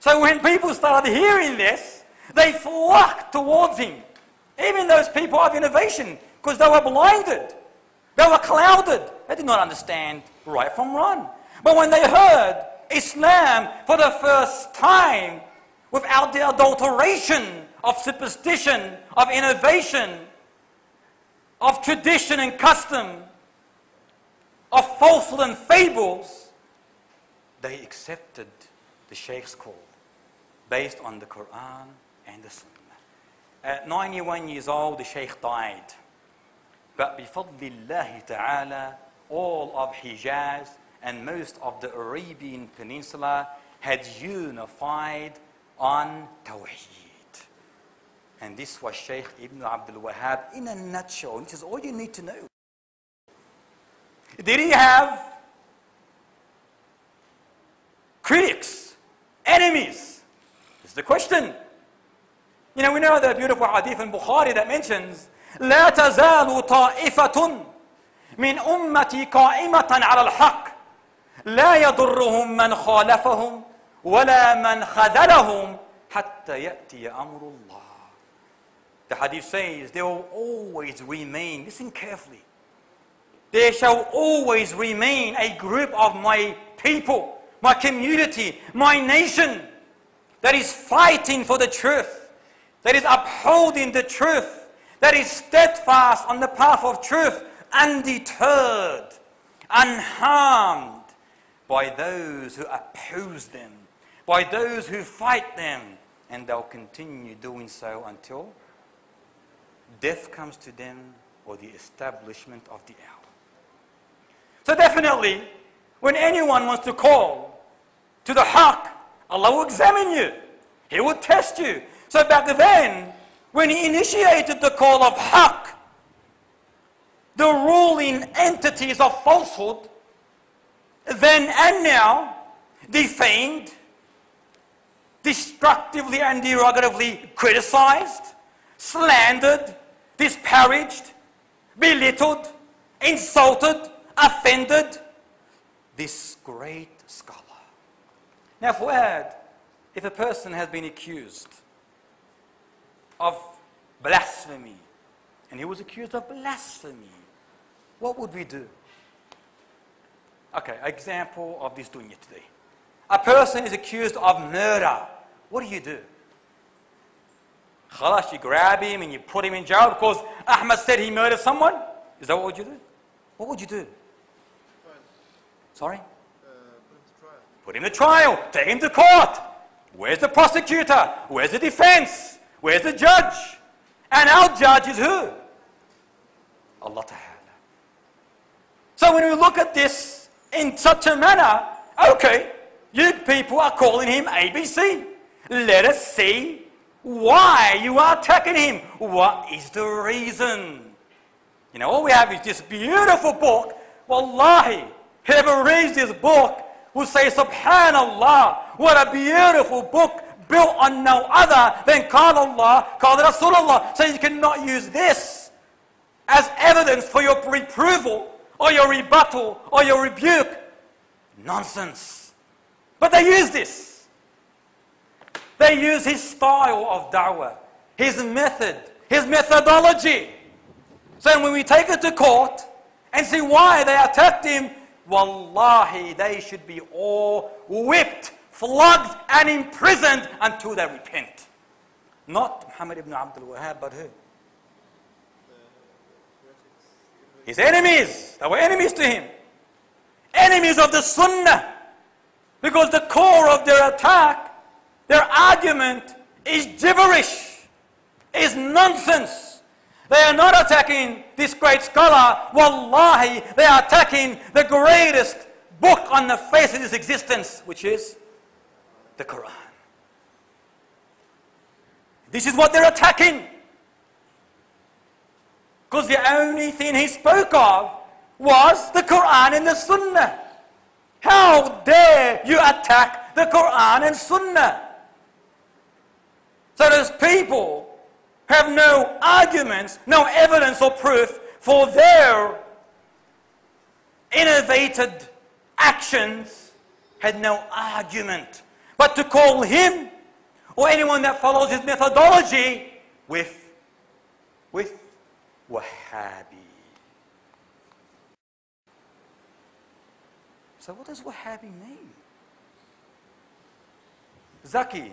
So when people started hearing this, they flocked towards him. Even those people of innovation, because they were blinded. They were clouded. They did not understand right from wrong. But when they heard Islam for the first time, without the adulteration of superstition, of innovation, of tradition and custom, of falsehood and fables, they accepted the Shaykh's call based on the Quran and the Sunnah. At ninety-one years old, the Shaykh died. But bi-fadlillahi ta'ala, all of Hijaz and most of the Arabian Peninsula had unified on Tawheed. And this was Shaykh Ibn Abdul Wahhab in a nutshell. This is all you need to know. Did he have critics, enemies? It's the question. You know, we know the beautiful hadith in Bukhari that mentions, لا تزال طائفة من أمتي قائمة على الحق لا يضرهم من خالفهم ولا من خذلهم حتى يأتي أمر الله. The hadith says, there will always remain, listen carefully, there shall always remain a group of my people, my community, my nation that is fighting for the truth, that is upholding the truth, that is steadfast on the path of truth, undeterred, unharmed by those who oppose them, by those who fight them, and they'll continue doing so until death comes to them or the establishment of the hour. So definitely, when anyone wants to call to the haqq, Allah will examine you. He will test you. So back then, when he initiated the call of haqq, the ruling entities of falsehood, then and now, defamed, destructively and derogatively criticized, slandered, disparaged, belittled, insulted, offended this great scholar. Now, for add, if a person has been accused of blasphemy, and he was accused of blasphemy, what would we do? Okay, example of this dunya today. A person is accused of murder. What do you do? Khalas, you grab him and you put him in jail because Ahmad said he murdered someone? Is that what would you do? What would you do? Trial. Sorry? Uh, put him to trial. Put him to trial. Take him to court. Where's the prosecutor? Where's the defense? Where's the judge? And our judge is who? Allah Ta'ala. So when we look at this in such a manner, okay, you people are calling him A B C. Let us see why you are attacking him. What is the reason? You know, all we have is this beautiful book. Wallahi, whoever reads this book will say, subhanallah, what a beautiful book, built on no other than Qala Allah, Qala Rasulullah. So you cannot use this as evidence for your reproval or your rebuttal or your rebuke. Nonsense. But they use this. They use his style of da'wah, his method, his methodology. So when we take it to court and see why they attacked him, wallahi, they should be all whipped, flogged and imprisoned until they repent. Not Muhammad ibn Abdul Wahhab, but who? His enemies. They were enemies to him. Enemies of the Sunnah. Because the core of their attack, their argument, is gibberish, is nonsense. They are not attacking this great scholar. Wallahi, they are attacking the greatest book on the face of this existence, which is the Quran. This is what they're attacking. Because the only thing he spoke of was the Quran and the Sunnah. How dare you attack the Quran and Sunnah? So those people have no arguments, no evidence or proof for their innovated actions, had no argument. But to call him or anyone that follows his methodology with, with, Wahhabi. So what does Wahhabi mean? Zaki,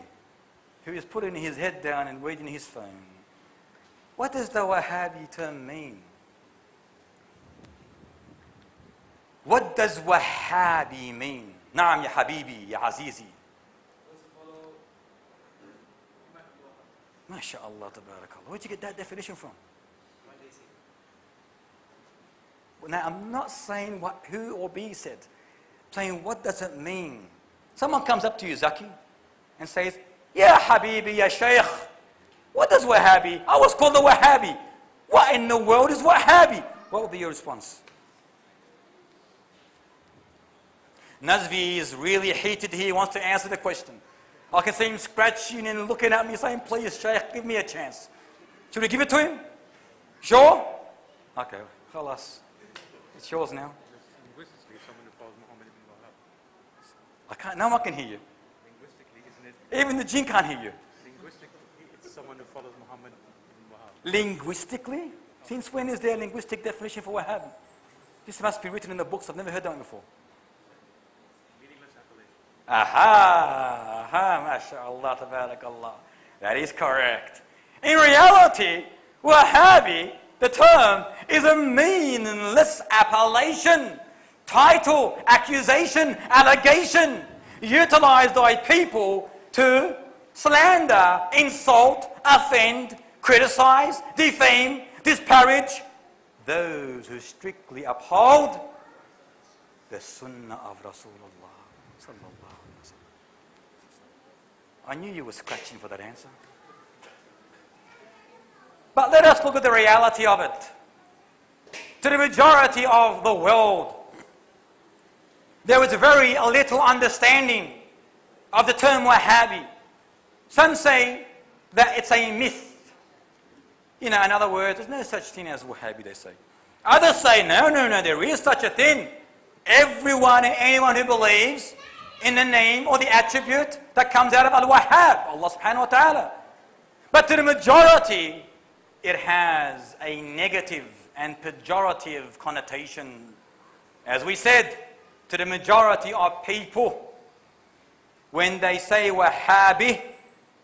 who is putting his head down and reading his phone, what does the Wahhabi term mean? What does Wahhabi mean? Naam ya Habibi, ya Azizi. MashaAllah, tabarakallah. Where'd you get that definition from? Now, I'm not saying what who or be said. I'm saying, what does it mean? Someone comes up to you, Zaki, and says, Ya Habibi, Ya Shaykh. What does Wahhabi? I was called the Wahhabi. What in the world is Wahhabi? What would be your response? Nazvi is really heated here. He wants to answer the question. I can see him scratching and looking at me saying, please, Shaykh, give me a chance. Should we give it to him? Sure? Okay, khalas. It's yours now. I can't, now I can hear you. Linguistically, isn't it? Even the jinn can't hear you. Linguistically, it's someone who follows Muhammad ibn Wahhab. Linguistically? Since when is there a linguistic definition for Wahhabi? This must be written in the books. I've never heard that one before. Meaningless appellation. Aha! Aha! MashaAllah, tabarakallah. That is correct. In reality, Wahhabi, the term, is a meaningless appellation, title, accusation, allegation, utilized by people to slander, insult, offend, criticize, defame, disparage those who strictly uphold the Sunnah of Rasulullah sallallahu alaihi wasallam. I knew you were scratching for that answer. But let us look at the reality of it. To the majority of the world, there is very little understanding of the term Wahhabi. Some say that it's a myth. You know, in other words, there's no such thing as Wahhabi, they say. Others say, no, no, no, there is such a thing. Everyone and anyone who believes in the name or the attribute that comes out of Al-Wahhab, Allah subhanahu wa ta'ala. But to the majority, it has a negative and pejorative connotation. As we said, to the majority of people, when they say Wahhabi,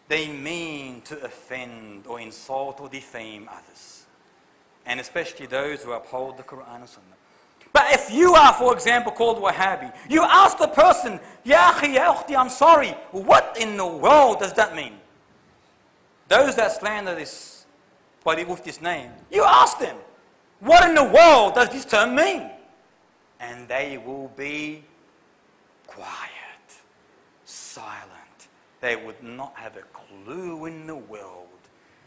they mean to offend or insult or defame others, and especially those who uphold the Quran and Sunnah. But if you are, for example, called Wahhabi, you ask the person, Ya akhi, ya ukhti, I'm sorry, what in the world does that mean? Those that slander this, but with this name, you ask them, what in the world does this term mean? And they will be quiet, silent. They would not have a clue in the world.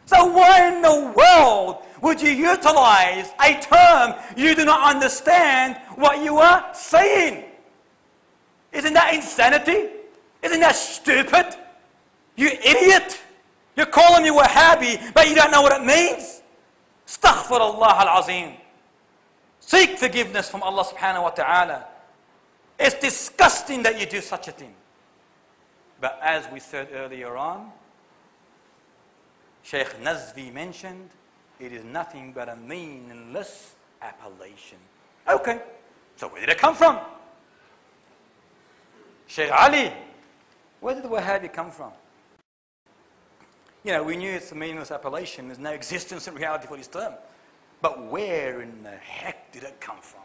So why in the world would you utilize a term you do not understand what you are saying? Isn't that insanity? Isn't that stupid? You idiot! You're calling me Wahhabi, but you don't know what it means. Astaghfirullah al-Azim. Seek forgiveness from Allah subhanahu wa ta'ala. It's disgusting that you do such a thing. But as we said earlier on, Shaykh Nazvi mentioned, it is nothing but a meaningless appellation. Okay, so where did it come from? Shaykh Ali, where did the Wahhabi come from? You know, we knew it's a meaningless appellation. There's no existence in reality for this term. But where in the heck did it come from?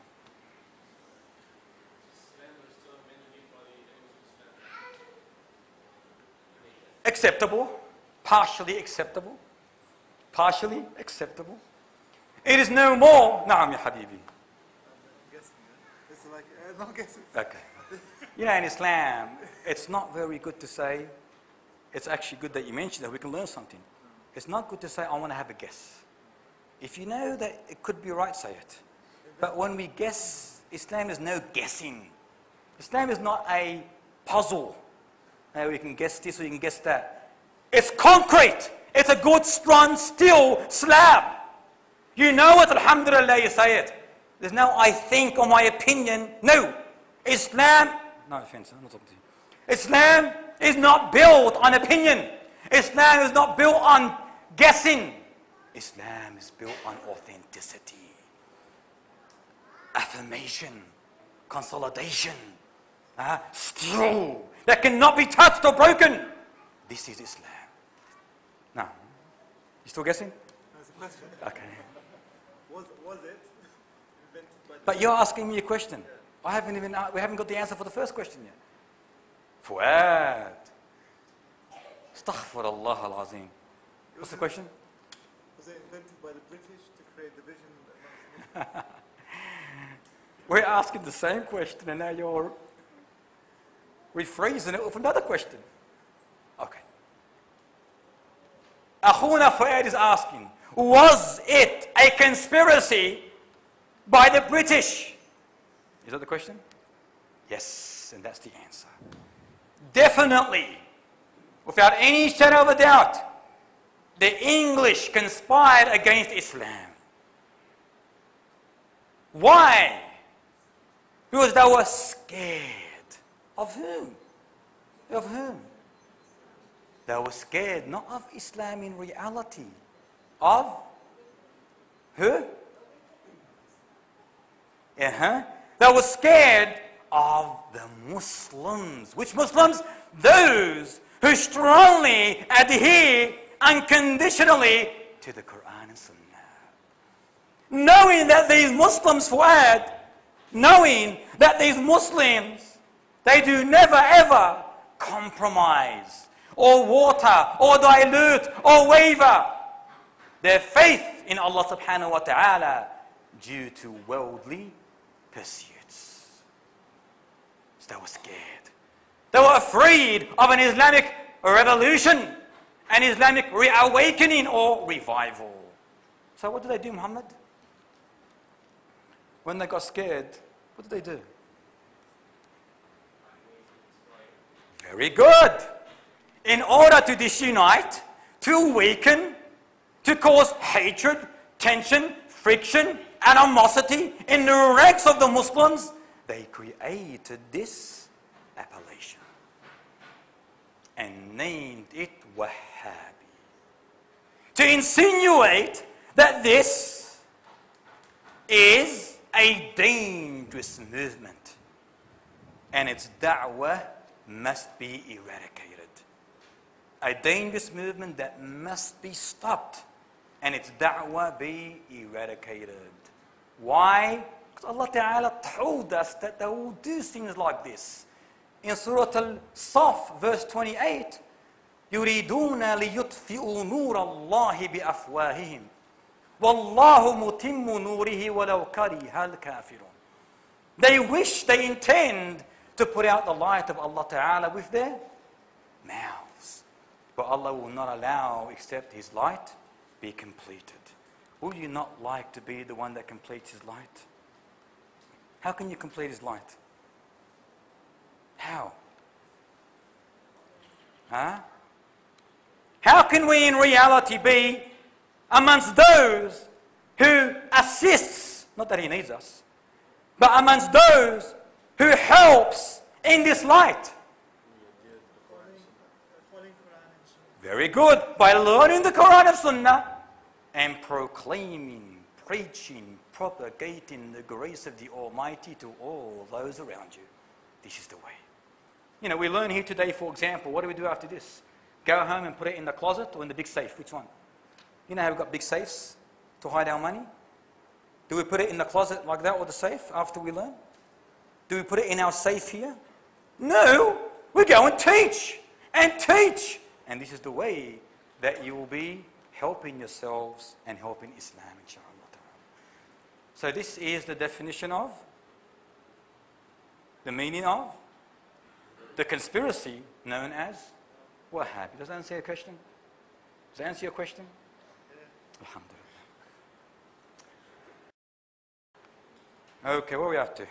Acceptable, partially acceptable, partially acceptable. It is no more. Naam, ya Habibi. It's like, uh, no guessing. Okay. You know, in Islam, it's not very good to say, it's actually good that you mentioned that we can learn something. It's not good to say, I want to have a guess. If you know that it could be right, say it. But when we guess, Islam is no guessing. Islam is not a puzzle. Now we can guess this, we can guess that. It's concrete. It's a good, strong, steel slab. You know it, alhamdulillah, you say it. There's no I think or my opinion. No. Islam, no offense, I'm not talking to you. Islam is not built on opinion. Islam is not built on guessing. Islam is built on authenticity, affirmation, consolidation, uh, strong, that cannot be touched or broken. This is Islam. Now, you still guessing? That's a question. Okay. Was, was it invented by the but you're asking me a question. I haven't even, we haven't got the answer for the first question yet. Fuad. Astaghfirullah al-Azim. What's the question? Was it invented by the British to create division? We're asking the same question and now you're rephrasing it with another question. Okay. Akhuna Fuad is asking, was it a conspiracy by the British? Is that the question? Yes, and that's the answer. Definitely, without any shadow of a doubt, the English conspired against Islam. Why? Because they were scared. Of whom? Of whom? They were scared, not of Islam in reality. Of who? Uh-huh. They were scared of the Muslims. Which Muslims? Those who strongly adhere unconditionally to the Quran and Sunnah. Knowing that these Muslims, Fuad, knowing that these Muslims, they do never ever compromise or water or dilute or waver their faith in Allah subhanahu wa ta'ala due to worldly pursuits. So they were scared. They were afraid of an Islamic revolution, an Islamic reawakening or revival. So what did they do, Muhammad? When they got scared, what did they do? Very good. In order to disunite, to weaken, to cause hatred, tension, friction, animosity in the ranks of the Muslims, they created this appellation and named it Wahhabi to insinuate that this is a dangerous movement and its da'wah must be eradicated. A dangerous movement that must be stopped and its da'wah be eradicated. Why? Because Allah Ta'ala told us that they will do things like this. In Surah Al-Saf, verse twenty-eight, يُرِيدُونَ لِيُطْفِئُوا نُورَ اللَّهِ بِأَفْوَاهِهِمْ وَاللَّهُ مُتِمُّ نُورِهِ وَلَوْ كَرِهَ الْكَافِرُونَ. They wish, they intend to put out the light of Allah Ta'ala with their mouths. But Allah will not allow except His light be completed. Would you not like to be the one that completes His light? How can you complete His light? How? Huh? How can we in reality be amongst those who assists, not that he needs us, but amongst those who helps in this light. Very good. By learning the Quran and Sunnah and proclaiming, preaching, propagating the grace of the Almighty to all those around you. This is the way. You know, we learn here today, for example, what do we do after this? Go home and put it in the closet or in the big safe? Which one? You know how we've got big safes to hide our money? Do we put it in the closet like that or the safe after we learn? Do we put it in our safe here? No, we go and teach and teach. And this is the way that you will be helping yourselves and helping Islam, inshallah. So this is the definition of, the meaning of, the conspiracy known as Wahhabi. Does that answer your question? Does that answer your question? Yeah. Alhamdulillah. Okay, what are we up to?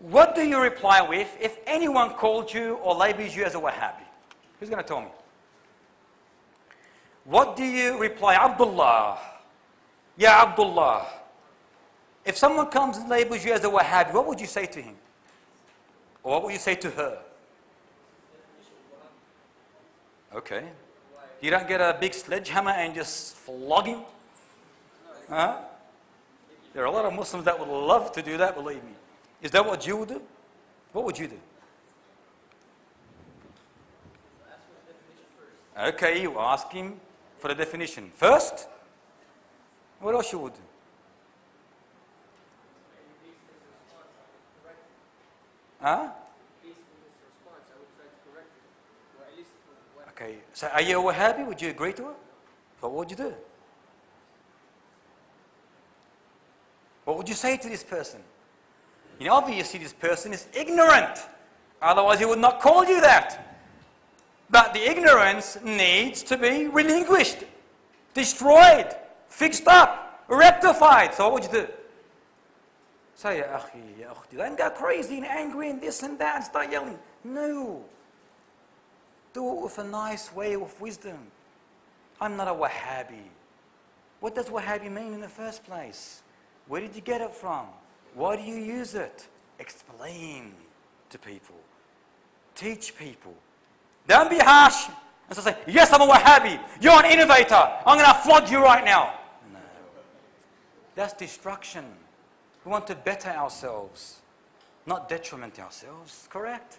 What do you reply with if anyone called you or labels you as a Wahhabi? Who's going to tell me? What do you reply? Abdullah. Ya Abdullah. If someone comes and labels you as a Wahhabi, what would you say to him? Or what would you say to her? Okay. You don't get a big sledgehammer and just flog him? Huh? There are a lot of Muslims that would love to do that, believe me. Is that what you would do? What would you do? Okay, you ask him for the definition. First, what else you would do? Huh? Okay, so are you a Wahhabi? Would you agree to it? So what would you do? What would you say to this person? You know, obviously this person is ignorant. Otherwise he would not call you that. But the ignorance needs to be relinquished, destroyed, fixed up, rectified. So what would you do? Say, ya akhi, ya akhti, don't go crazy and angry and this and that and start yelling. No. Do it with a nice way of wisdom. I'm not a Wahhabi. What does Wahhabi mean in the first place? Where did you get it from? Why do you use it? Explain to people. Teach people. Don't be harsh and so say, yes, I'm a Wahhabi. You're an innovator. I'm going to flog you right now. No. That's destruction. We want to better ourselves, not detriment ourselves. Correct?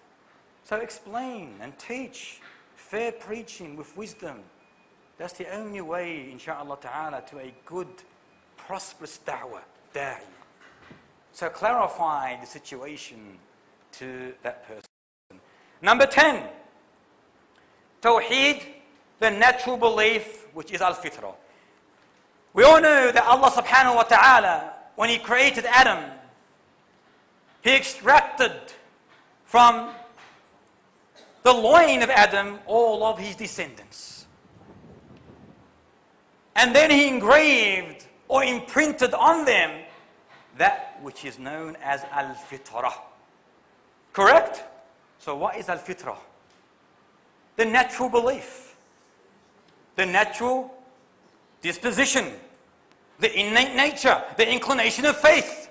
So explain and teach. Fair preaching with wisdom. That's the only way, insha'Allah ta'ala, to a good, prosperous da'wah, da'i. So clarify the situation to that person. Number ten. Tawheed, the natural belief, which is al-fitrah. We all know that Allah subhanahu wa ta'ala, when He created Adam, He extracted from the loin of Adam all of his descendants. And then He engraved or imprinted on them that which is known as al-fitrah. Correct? So what is al-fitrah? The natural belief, the natural disposition, the innate nature, the inclination of faith,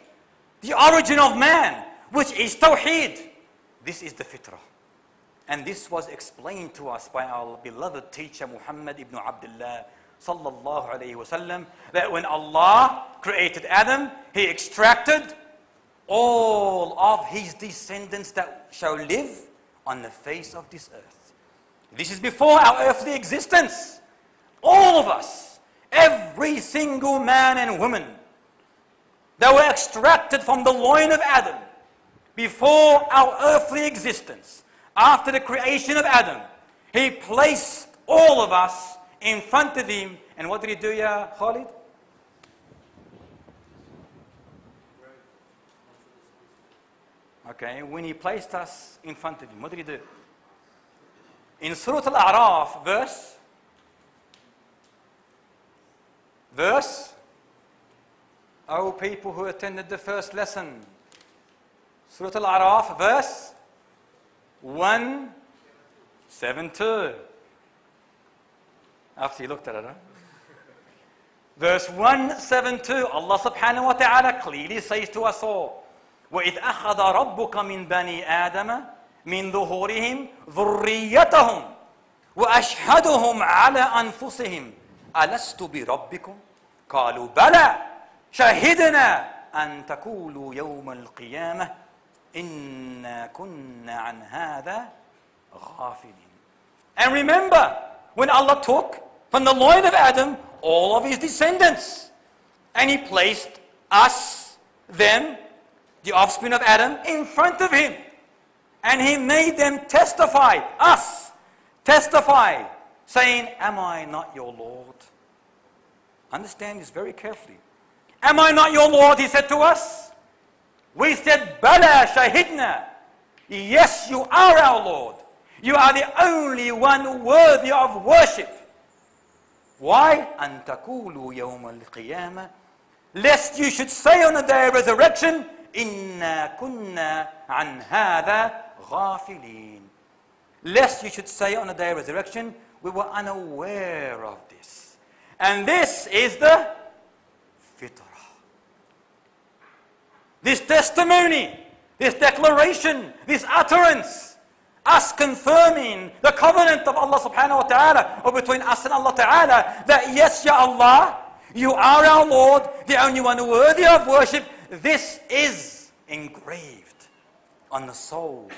the origin of man, which is Tawheed. This is the fitrah. And this was explained to us by our beloved teacher Muhammad ibn Abdullah sallallahu alayhi wa sallam, that when Allah created Adam, He extracted all of his descendants that shall live on the face of this earth. This is before our earthly existence. All of us, every single man and woman that were extracted from the loin of Adam before our earthly existence, after the creation of Adam, He placed all of us in front of Him. And what did He do, ya Khalid? Okay, when He placed us in front of Him, what did He do? In Surah Al Araf, verse, verse, O people who attended the first lesson, Surah Al Araf, verse one seventy-two. after you looked at it, huh? Verse one seventy-two, Allah subhanahu wa ta'ala clearly says to us all, وَإِذْ أَخَذَ رَبُّكَ مِنْ بَنِي آدَمَ مِنْ ظُهُورِهِمْ ذُرِّيَّتَهُمْ وَأَشْهَدُهُمْ عَلَىٰ أَنفُسِهِمْ أَلَسْتُ بِرَبِّكُمْ قَالُوا بَلَىٰ شَهِدْنَا أَن تَقُولُوا يَوْمَ الْقِيَامَةِ إِنَّا كُنَّا عَنْ هَذَا غَافِلِينَ. And remember, when Allah took from the loin of Adam all of his descendants, and he placed us, them, the offspring of Adam, in front of him, and he made them testify, us, testify, saying, am I not your Lord? Understand this very carefully. Am I not your Lord, he said to us. We said, Bala shahidna. Yes, you are our Lord. You are the only one worthy of worship. Why? أَن تَقُولُوا يَوْمَ الْقِيَامَةِ Lest you should say on the day of resurrection, إِنَّا كُنَّا عَنْ هَذَا غَافِلِينَ. Lest you should say on the day of resurrection, we were unaware of this. And this is the fitrah. This testimony, this declaration, this utterance, us confirming the covenant of Allah subhanahu wa ta'ala, or between us and Allah ta'ala, that yes, Ya Allah, you are our Lord, the only one worthy of worship. This is engraved on the soul,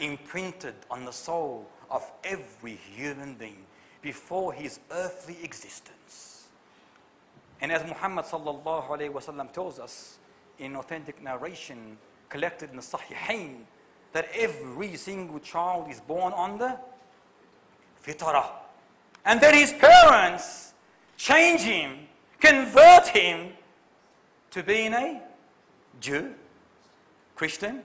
imprinted on the soul of every human being before his earthly existence. And as Muhammad sallallahu alayhi wa sallam tells us in authentic narration collected in the Sahihain, that every single child is born on the fitrah. And that his parents change him, convert him to being a Jew, Christian,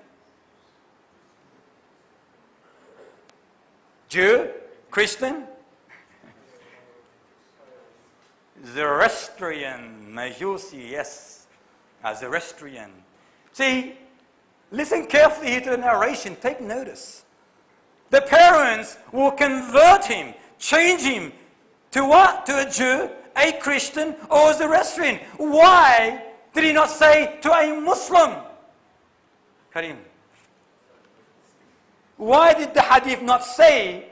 Jew, Christian, Zoroastrian, Majusi, yes, a Zoroastrian. See, listen carefully here to the narration. Take notice. The parents will convert him, change him to what? To a Jew, a Christian, or a Zoroastrian. Why did he not say to a Muslim? Karim. Why did the hadith not say,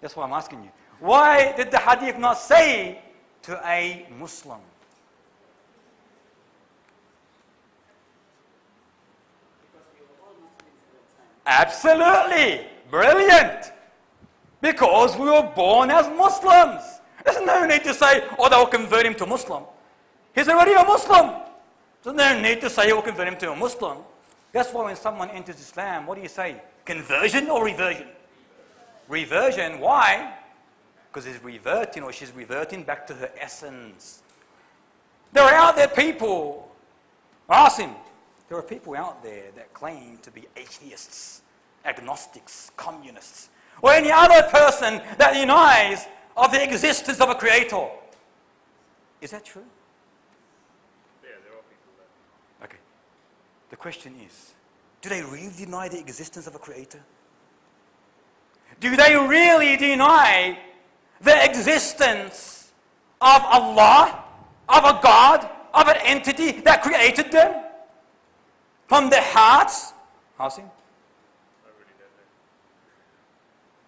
that's why I'm asking you, why did the hadith not say to a Muslim? Absolutely. Brilliant. Because we were born as Muslims. There's no need to say, oh, they'll convert him to Muslim. He's already a Muslim. There's no need to say he'll convert him to a Muslim. That's why when someone enters Islam, what do you say? Conversion or reversion? Reversion. Why? Because he's reverting or she's reverting back to her essence. There are out there people, ask him, there are people out there that claim to be atheists, agnostics, communists, or any other person that denies of the existence of a creator. Is that true? Yeah, there are people that... Okay. The question is, do they really deny the existence of a creator? Do they really deny the existence of Allah, of a God, of an entity that created them? From their hearts? Asim?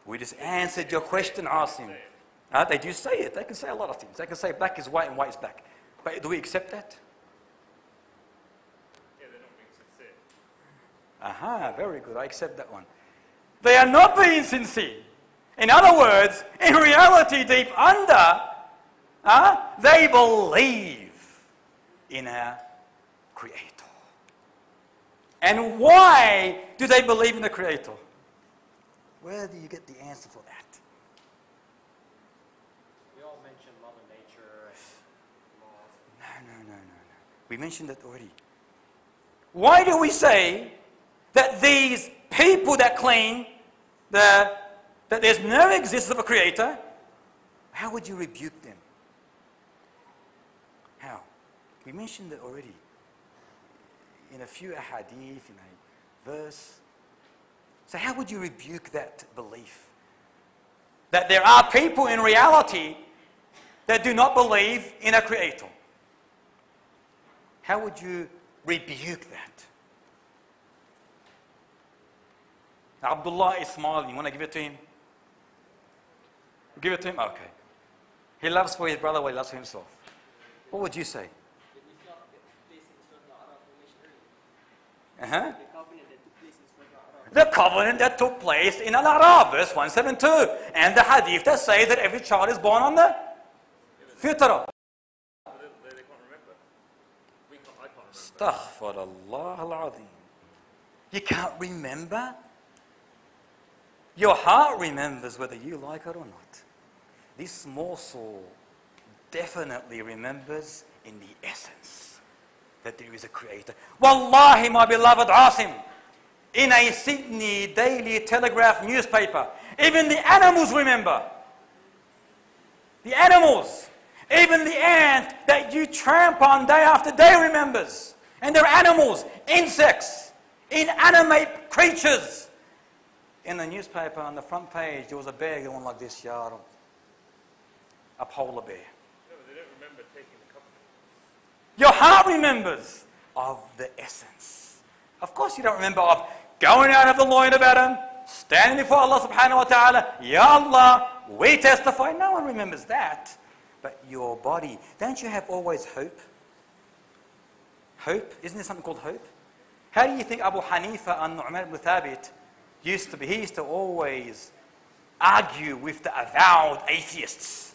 We just answered your question, Asim. Uh, they do say it. They can say a lot of things. They can say black is white and white is black. But do we accept that? Yeah, they're not being sincere. Aha, very good. I accept that one. They are not being sincere. In other words, in reality, deep under, uh, they believe in a creator. And why do they believe in the Creator? Where do you get the answer for that? We all mentioned Mother Nature and laws. No, no, no, no, no. We mentioned that already. Why do we say that these people that claim the, that there's no existence of a Creator, how would you rebuke them? How? We mentioned that already. In a few ahadith, in a verse. So how would you rebuke that belief? That there are people in reality that do not believe in a creator. How would you rebuke that? Abdullah is smiling. You want to give it to him? Give it to him? Okay. He loves for his brother what he loves for himself. What would you say? Uh-huh. The covenant that took place in Al Araf, verse one seventy-two, and the hadith that says that every child is born on the fitrah. Astaghfirullah al-Azim. You can't remember? Your heart remembers whether you like it or not. This morsel definitely remembers in the essence that there is a creator. Wallahi, my beloved Asim, in a Sydney Daily Telegraph newspaper, even the animals remember. The animals, even the ant that you tramp on day after day remembers. And they're animals, insects, inanimate creatures. In the newspaper, on the front page, there was a bear going like this, ya Rab. A polar bear. No, they don't remember taking the company. Your heart remembers of the essence. Of course you don't remember of going out of the loin of Adam, standing before Allah subhanahu wa ta'ala, ya Allah, we testify. No one remembers that. But your body, don't you have always hope? Hope? Isn't there something called hope? How do you think Abu Hanifa and Umar ibn Thabit used to be? He used to always argue with the avowed atheists.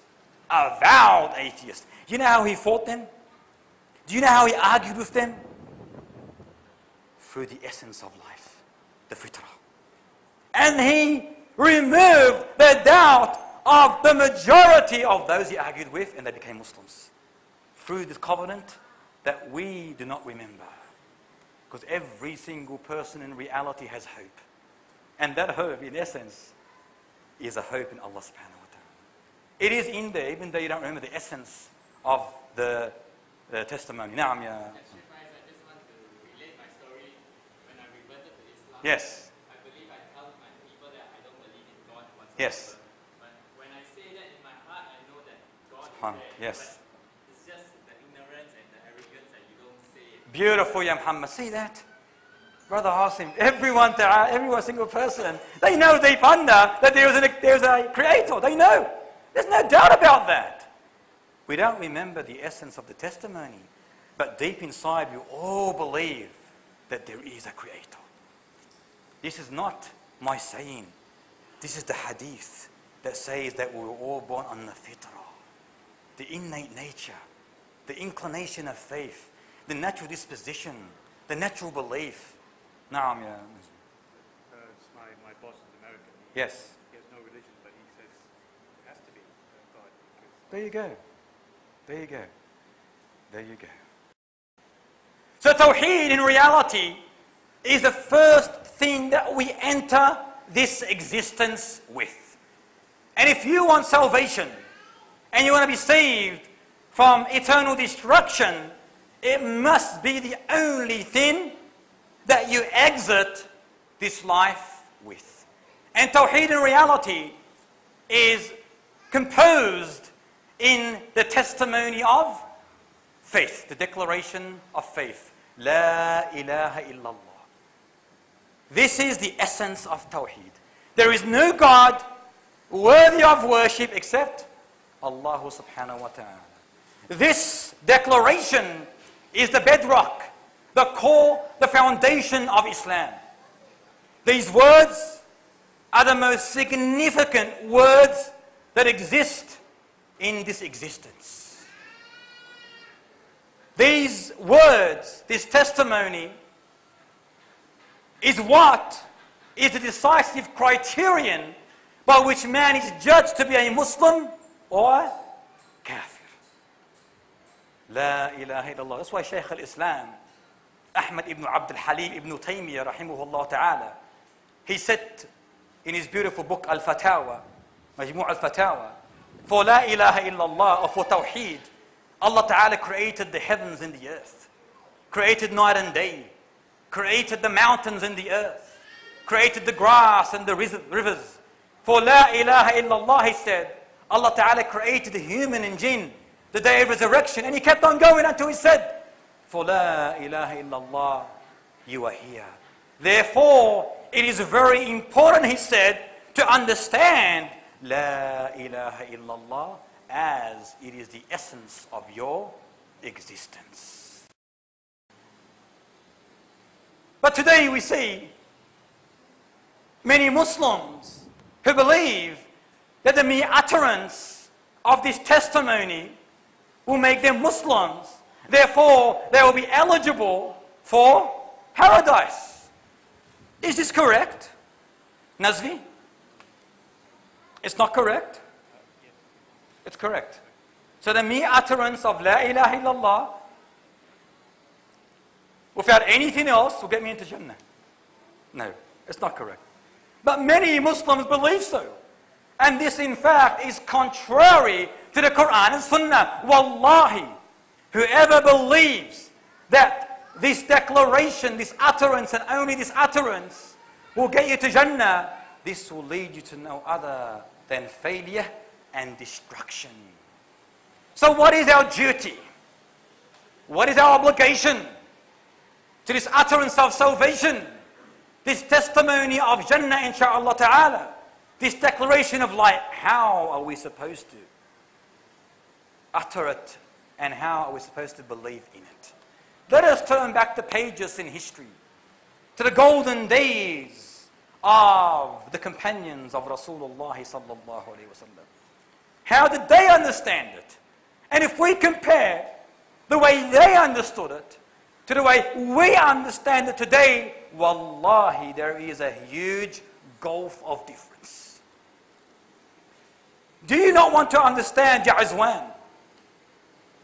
Avowed atheists. You know how he fought them? Do you know how he argued with them? Through the essence of life, the fitrah. And he removed the doubt of the majority of those he argued with, and they became Muslims. Through this covenant that we do not remember. Because every single person in reality has hope. And that hope, in essence, is a hope in Allah subhanahu wa ta'ala. It is in there, even though you don't remember the essence of the, the testimony. Naam, ya. I just want to relate my story. When I reverted to Islam, yes. I believe I tell my people that I don't believe in God whatsoever. Yes. But when I say that in my heart, I know that God is there. Yes. But it's just the ignorance and the arrogance that you don't say it. Beautiful, ya Muhammad. See that? Brother Hasim, everyone, every single person, they know deep under that there is, an, there is a creator. They know. There's no doubt about that. We don't remember the essence of the testimony, but deep inside we all believe that there is a creator. This is not my saying. This is the hadith that says that we were all born on the fitrah. The innate nature, the inclination of faith, the natural disposition, the natural belief. Naam, yeah. Uh, it's my, my boss is American. He, yes. He has no religion, but he says it has to be God. There you go. There you go. There you go. So Tawheed in reality is the first thing that we enter this existence with. And if you want salvation and you want to be saved from eternal destruction, it must be the only thing that you exit this life with. And Tawheed in reality is composed in the testimony of faith, the declaration of faith. La ilaha illallah. This is the essence of Tawheed. There is no God worthy of worship except Allah subhanahu wa ta'ala. This declaration is the bedrock, the core, the foundation of Islam. These words are the most significant words that exist in this existence. These words, this testimony, is what is the decisive criterion by which man is judged to be a Muslim or a kafir. La ilaha illallah. That's why Shaykh al-Islam Ahmad ibn Abd al-Halim ibn Taymiyyah rahimahullah ta'ala, he said in his beautiful book Al-Fatawa, Majmu' al-Fatawa, for La ilaha illallah, or for Tawheed, Allah ta'ala created the heavens and the earth, created night and day, created the mountains and the earth, created the grass and the rivers. For La ilaha illallah, he said, Allah Ta'ala created the human and jinn the day of resurrection, and he kept on going until he said, For la ilaha illallah, you are here. Therefore, it is very important, he said, to understand la ilaha illallah as it is the essence of your existence. But today we see many Muslims who believe that the mere utterance of this testimony will make them Muslims. Therefore, they will be eligible for paradise. Is this correct, Nazvi? It's not correct? It's correct. So the mere utterance of La ilaha illallah without anything else will get me into Jannah. No, it's not correct. But many Muslims believe so. And this, in fact, is contrary to the Quran and Sunnah. Wallahi, whoever believes that this declaration, this utterance, and only this utterance will get you to Jannah, this will lead you to no other than failure and destruction. So what is our duty? What is our obligation to this utterance of salvation? This testimony of Jannah, insha'Allah ta'ala, this declaration of light, how are we supposed to utter it, and how are we supposed to believe in it? Let us turn back the pages in history to the golden days of the companions of Rasulullah sallallahu alaihi wasallam. How did they understand it? And if we compare the way they understood it to the way we understand it today, wallahi, there is a huge gulf of difference. Do you not want to understand Ja'izwan?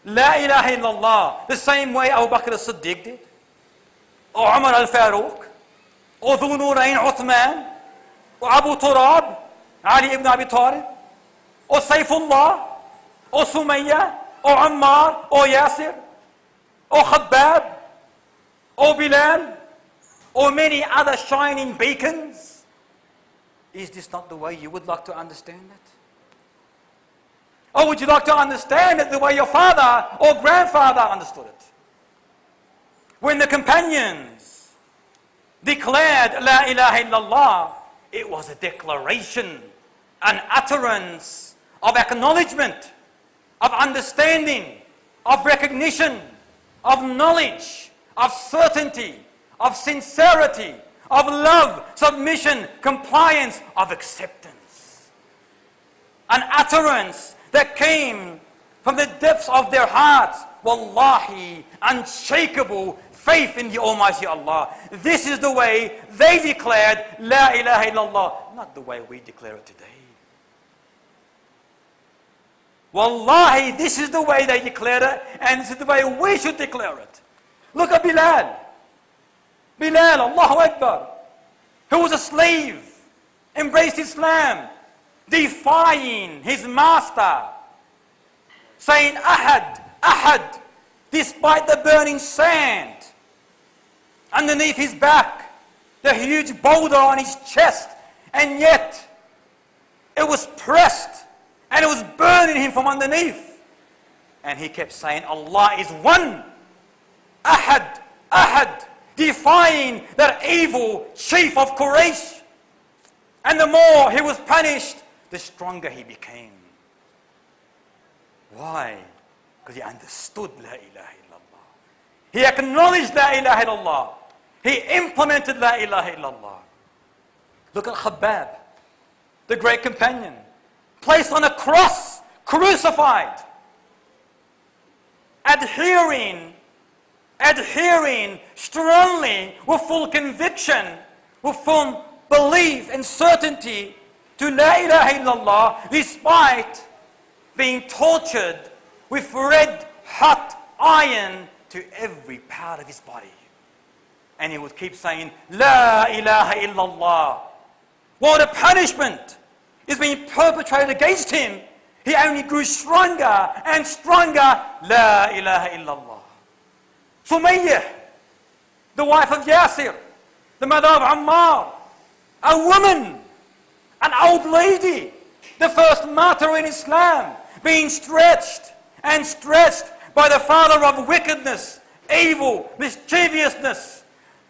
La ilaha illallah, the same way Abu Bakr as Siddiq did, or Umar al Faruq, or Dhu Nurayn Uthman, or Abu Turab, Ali ibn Abi Talib, or Saifullah, or Sumayyah, or Ammar, or Yasir, or Khabbab, or Bilal, or many other shining beacons. Is this not the way you would like to understand it? Or would you like to understand it the way your father or grandfather understood it? When the companions declared La ilaha illallah, it was a declaration, an utterance of acknowledgement, of understanding, of recognition, of knowledge, of certainty, of sincerity, of love, submission, compliance, of acceptance. An utterance that came from the depths of their hearts. Wallahi, unshakable faith in the Almighty Allah. This is the way they declared La ilaha illallah, not the way we declare it today. Wallahi, this is the way they declared it, and this is the way we should declare it. Look at Bilal. Bilal, Allahu Akbar, who was a slave, embraced Islam, defying his master, saying, Ahad, Ahad, despite the burning sand underneath his back, the huge boulder on his chest, and yet it was pressed and it was burning him from underneath. And he kept saying, Allah is one, Ahad, Ahad, defying that evil chief of Quraysh. And the more he was punished, the stronger he became. Why? Because he understood La ilaha illallah. He acknowledged La ilaha illallah. He implemented La ilaha illallah. Look at Khabbab, the great companion, placed on a cross, crucified, adhering adhering strongly with full conviction, with full belief and certainty to La ilaha illallah, despite being tortured with red hot iron to every part of his body. And he would keep saying, La ilaha illallah. While the punishment is being perpetrated against him, he only grew stronger and stronger, La ilaha illallah. Sumayyah, the wife of Yasir, the mother of Ammar, a woman, an old lady the first martyr in Islam, being stretched and stretched by the father of wickedness, evil, mischievousness,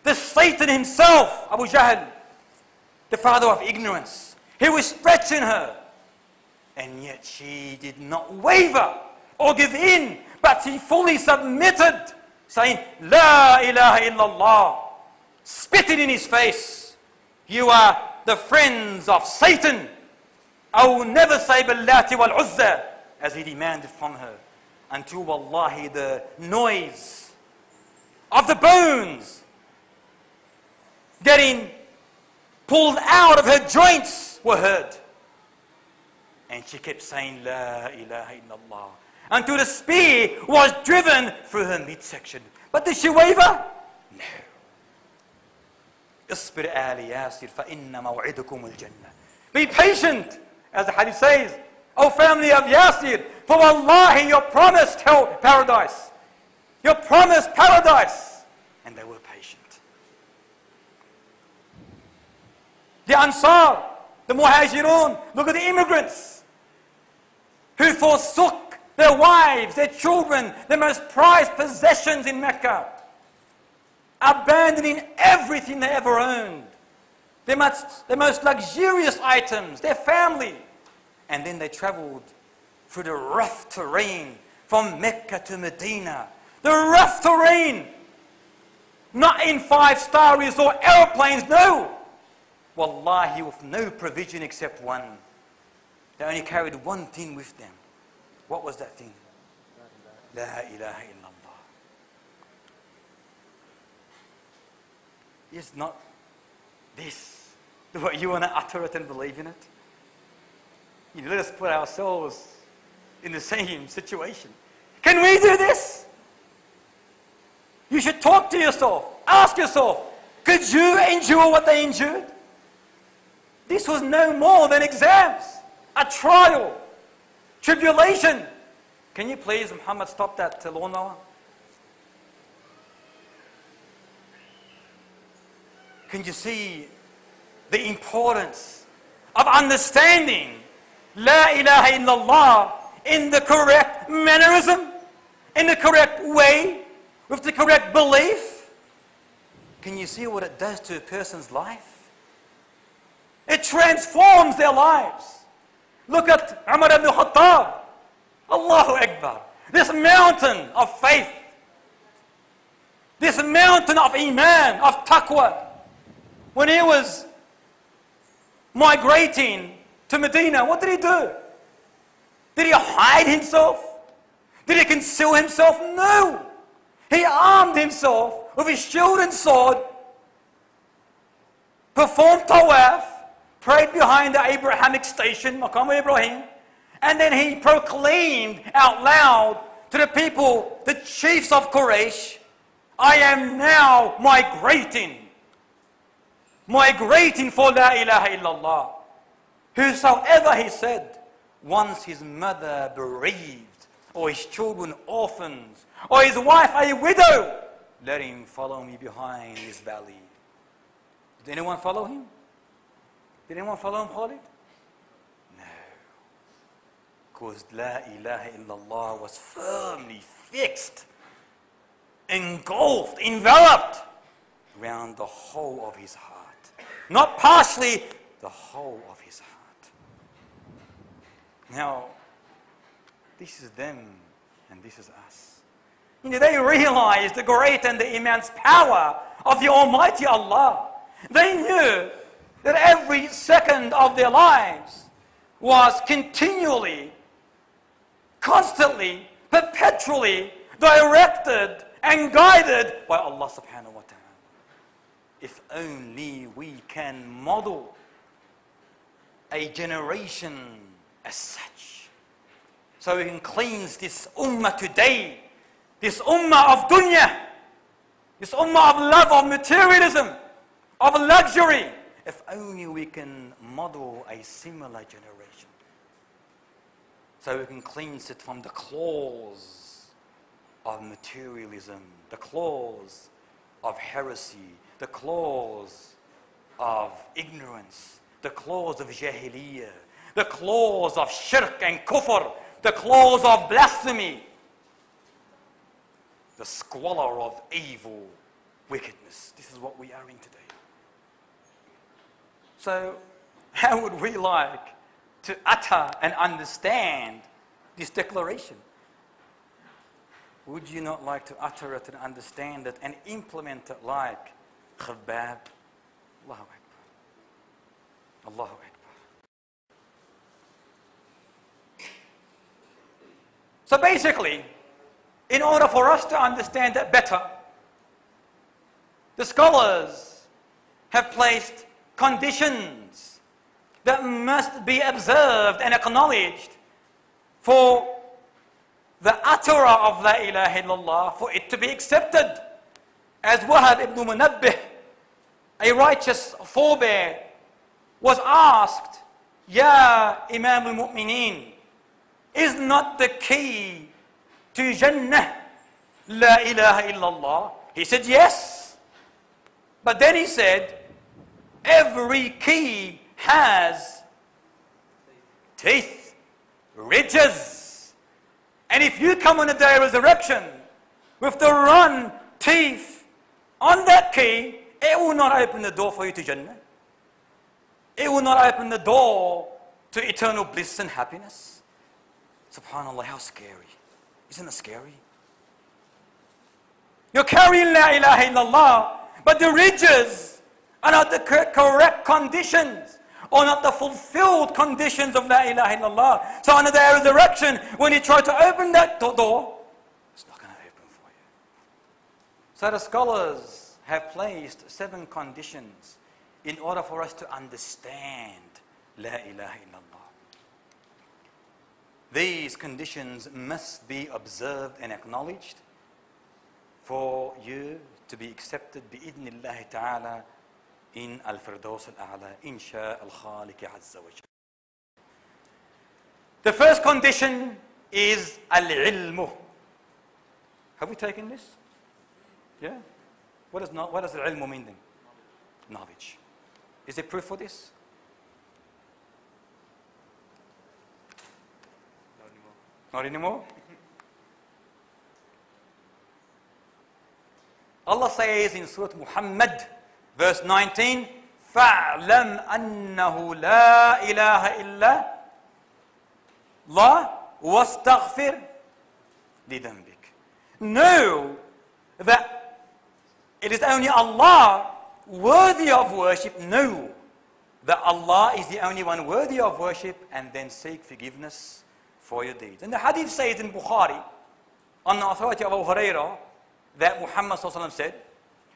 the Satan himself, Abu Jahl, the father of ignorance. He was stretching her, and yet she did not waver or give in, but she fully submitted, saying, La ilaha illallah, spitting in his face, you are the friends of Satan. I will never say Billati wal Uzza, as he demanded from her, until wallahi the noise of the bones getting pulled out of her joints were heard. And she kept saying, La ilaha illallah, until the spear was driven through her midsection. But did she waver? No. Isbir ali Yasir fa inna maw'idukum al-jannah. Be patient, as the hadith says, O family of Yasir, for wallahi your promised hell, paradise. Your promised paradise. And they were patient. The Ansar, the Muhajirun, look at the immigrants who forsook their wives, their children, their most prized possessions in Mecca, abandoning everything they ever owned, their most, their most luxurious items, their family. And then they traveled through the rough terrain from Mecca to Medina. The rough terrain, not in five-star resort airplanes, no. Wallahi, with no provision except one. They only carried one thing with them. What was that thing? La ilaha illallah. Is not this what you want to utter it and believe in it? You know, let us put ourselves in the same situation. Can we do this? You should talk to yourself. Ask yourself, could you endure what they endured? This was no more than exams, a trial, tribulation. Can you please, Muhammad, stop that lawnmower? Can you see the importance of understanding La ilaha illallah in the correct mannerism, in the correct way, with the correct belief? Can you see what it does to a person's life? It transforms their lives. Look at Umar ibn al-Khattab. Allahu Akbar. This mountain of faith. This mountain of iman, of taqwa. When he was migrating to Medina, what did he do? Did he hide himself? Did he conceal himself? No. He armed himself with his shield and sword, performed tawaf, prayed behind the Abrahamic station, Maqam Ibrahim, and then he proclaimed out loud to the people, the chiefs of Quraysh, I am now migrating, migrating for La ilaha illallah. Whosoever, he said, once his mother bereaved, or his children orphans, or his wife a widow, let him follow me behind this valley. Did anyone follow him? Did anyone follow him, Khalid? No. Because La ilaha illallah was firmly fixed, engulfed, enveloped around the whole of his heart. Not partially, the whole of his heart. Now, this is them and this is us. You know, they realized the great and the immense power of the Almighty Allah. They knew that every second of their lives was continually, constantly, perpetually directed and guided by Allah subhanahu wa ta'ala. If only we can model a generation as such, so we can cleanse this ummah today, this ummah of dunya, this ummah of love, of materialism, of luxury. If only we can model a similar generation, so we can cleanse it from the claws of materialism, the claws of heresy, the claws of ignorance, the claws of jahiliyyah, the claws of shirk and kufr, the claws of blasphemy, the squalor of evil wickedness. This is what we are in today. So how would we like to utter and understand this declaration? Would you not like to utter it and understand it and implement it like Khabbab? Allahu Akbar. Allahu Akbar. So basically, in order for us to understand that better, the scholars have placed conditions that must be observed and acknowledged for the utterer of La ilaha illallah, for it to be accepted. As Wahab ibn Munabbih, a righteous forebear, was asked, Ya Imam al-Mu'mineen, is not the key to Jannah La ilaha illallah? He said, yes. But then he said, every key has teeth, ridges. And if you come on the day of resurrection with the run teeth on that key, it will not open the door for you to Jannah. It will not open the door to eternal bliss and happiness. SubhanAllah, how scary. Isn't it scary? You're carrying La ilaha illallah, but the ridges are not the correct conditions, or not the fulfilled conditions of La ilaha illallah. So on the day of resurrection, when you try to open that door, it's not going to open for you. So the scholars have placed seven conditions in order for us to understand La ilaha illallah. These conditions must be observed and acknowledged for you to be accepted bi-idhnillahi ta'ala in al-firdaus al-a'la, insha al-khaliq azza wa jalla. The first condition is al-ilmu. Have we taken this? Yeah? What, is not, what does al-ilmu mean then? Knowledge. Is there proof for this? Not anymore. Allah says in Surah Muhammad, verse nineteen, فَاعْلَمْ أَنَّهُ لَا إِلَهَ إِلَّا اللَّهُ وَاسْتَغْفِرْ لِذَنْبِكَ. Know that it is only Allah worthy of worship. Know that Allah is the only one worthy of worship, and then seek forgiveness for your deeds. And the hadith says in Bukhari, on the authority of Abu Huraira, that Muhammad said,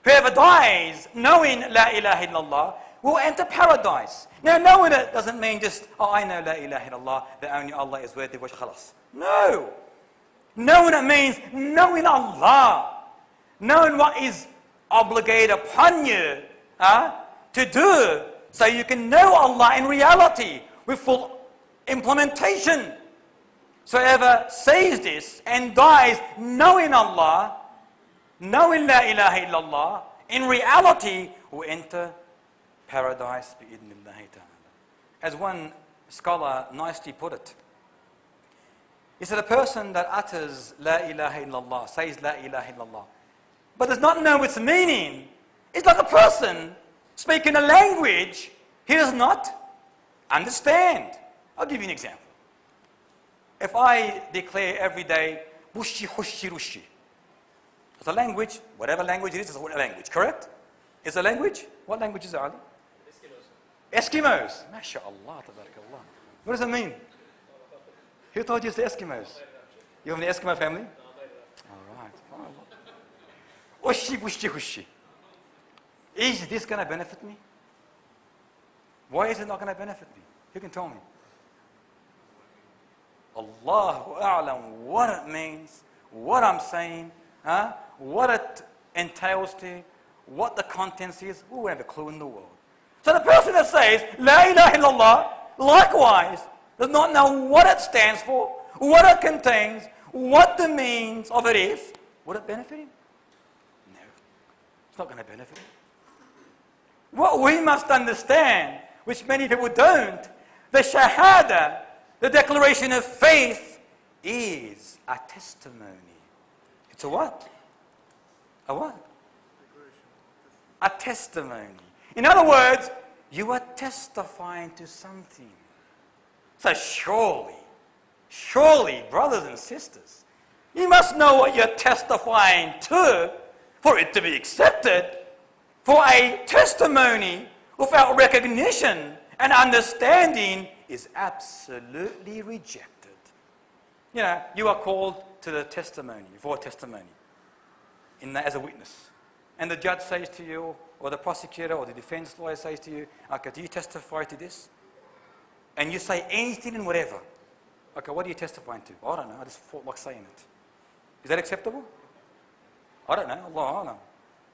whoever dies knowing La ilaha illallah will enter paradise. Now, knowing it doesn't mean just, oh, I know La ilaha illallah, that only Allah is worthy, which khalas. No. Knowing it means knowing Allah, knowing what is obligated upon you uh, to do, so you can know Allah in reality with full implementation. So whoever says this and dies knowing Allah, knowing La ilaha illallah, in reality will enter paradise bi-idhnillahi ta'ala. As one scholar nicely put it, he said, a person that utters La ilaha illallah, says La ilaha illallah, but does not know its meaning, is like a person speaking a language he does not understand. I'll give you an example. If I declare every day, bushi, hushi, rushi, it's a language, whatever language it is, it's a language, correct? It's a language? What language is it, Ali? Eskimos. Eskimos. MashaAllah, tabarakallah. What does it mean? Who told you it's the Eskimos? You have an Eskimo family? All right. Ushi, bushi, hushi. Is this going to benefit me? Why is it not going to benefit me? You can tell me. Allahu A'lam, what it means, what I'm saying, huh? what it entails to, what the contents is, we won't have a clue in the world. So the person that says La ilaha illallah, likewise, does not know what it stands for, what it contains, what the means of it is. Would it benefit him? No. It's not going to benefit him. What we must understand, which many people don't, The shahada, the declaration of faith, is a testimony. It's a what? A what? A testimony. In other words, you are testifying to something. So surely, surely, brothers and sisters, you must know what you're testifying to for it to be accepted. For a testimony without recognition and understanding is absolutely rejected. You know, you are called to the testimony, for testimony, in the, as a witness. And the judge says to you, or the prosecutor, or the defense lawyer says to you, okay, do you testify to this? And you say anything and whatever. Okay, what are you testifying to? I don't know, I just felt like saying it. Is that acceptable? I don't know, Allah, Allah.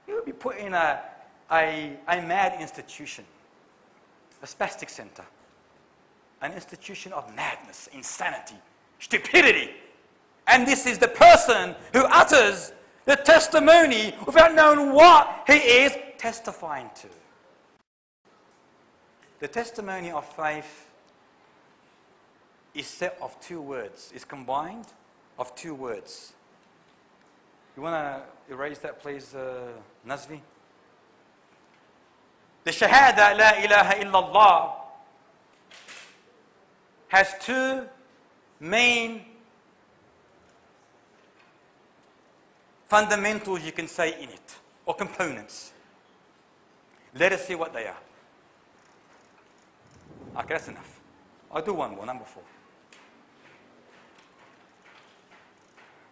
You would be put in a, a, a mad institution, a spastic center, an institution of madness, insanity, stupidity. And this is the person who utters the testimony without knowing what he is testifying to. The testimony of faith is set of two words. It's combined of two words. You want to erase that, please, uh, Nazvi? The shahada, la ilaha illallah, has two main fundamentals, you can say, in it, or components. Let us see what they are. Okay, that's enough. I'll do one more, number four.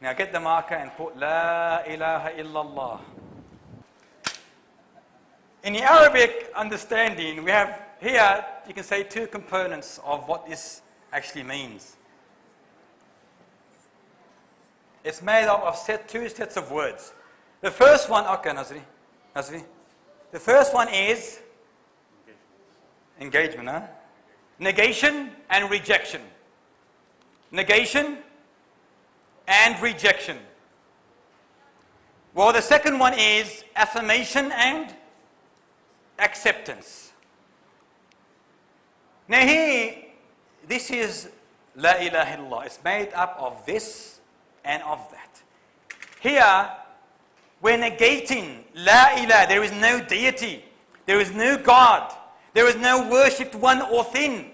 Now get the marker and put La ilaha illallah. In the Arabic understanding, we have here, you can say, two components of what this actually means. It's made up of set, two sets of words. The first one, okay, Nazri, Nazri. The first one is engagement, engagement huh? Negation and rejection. Negation and rejection. Well, the second one is affirmation and acceptance. Now here, this is La ilaha illallah. It's made up of this and of that. Here, we're negating La ilaha. There is no deity. There is no God. There is no worshipped one or thing.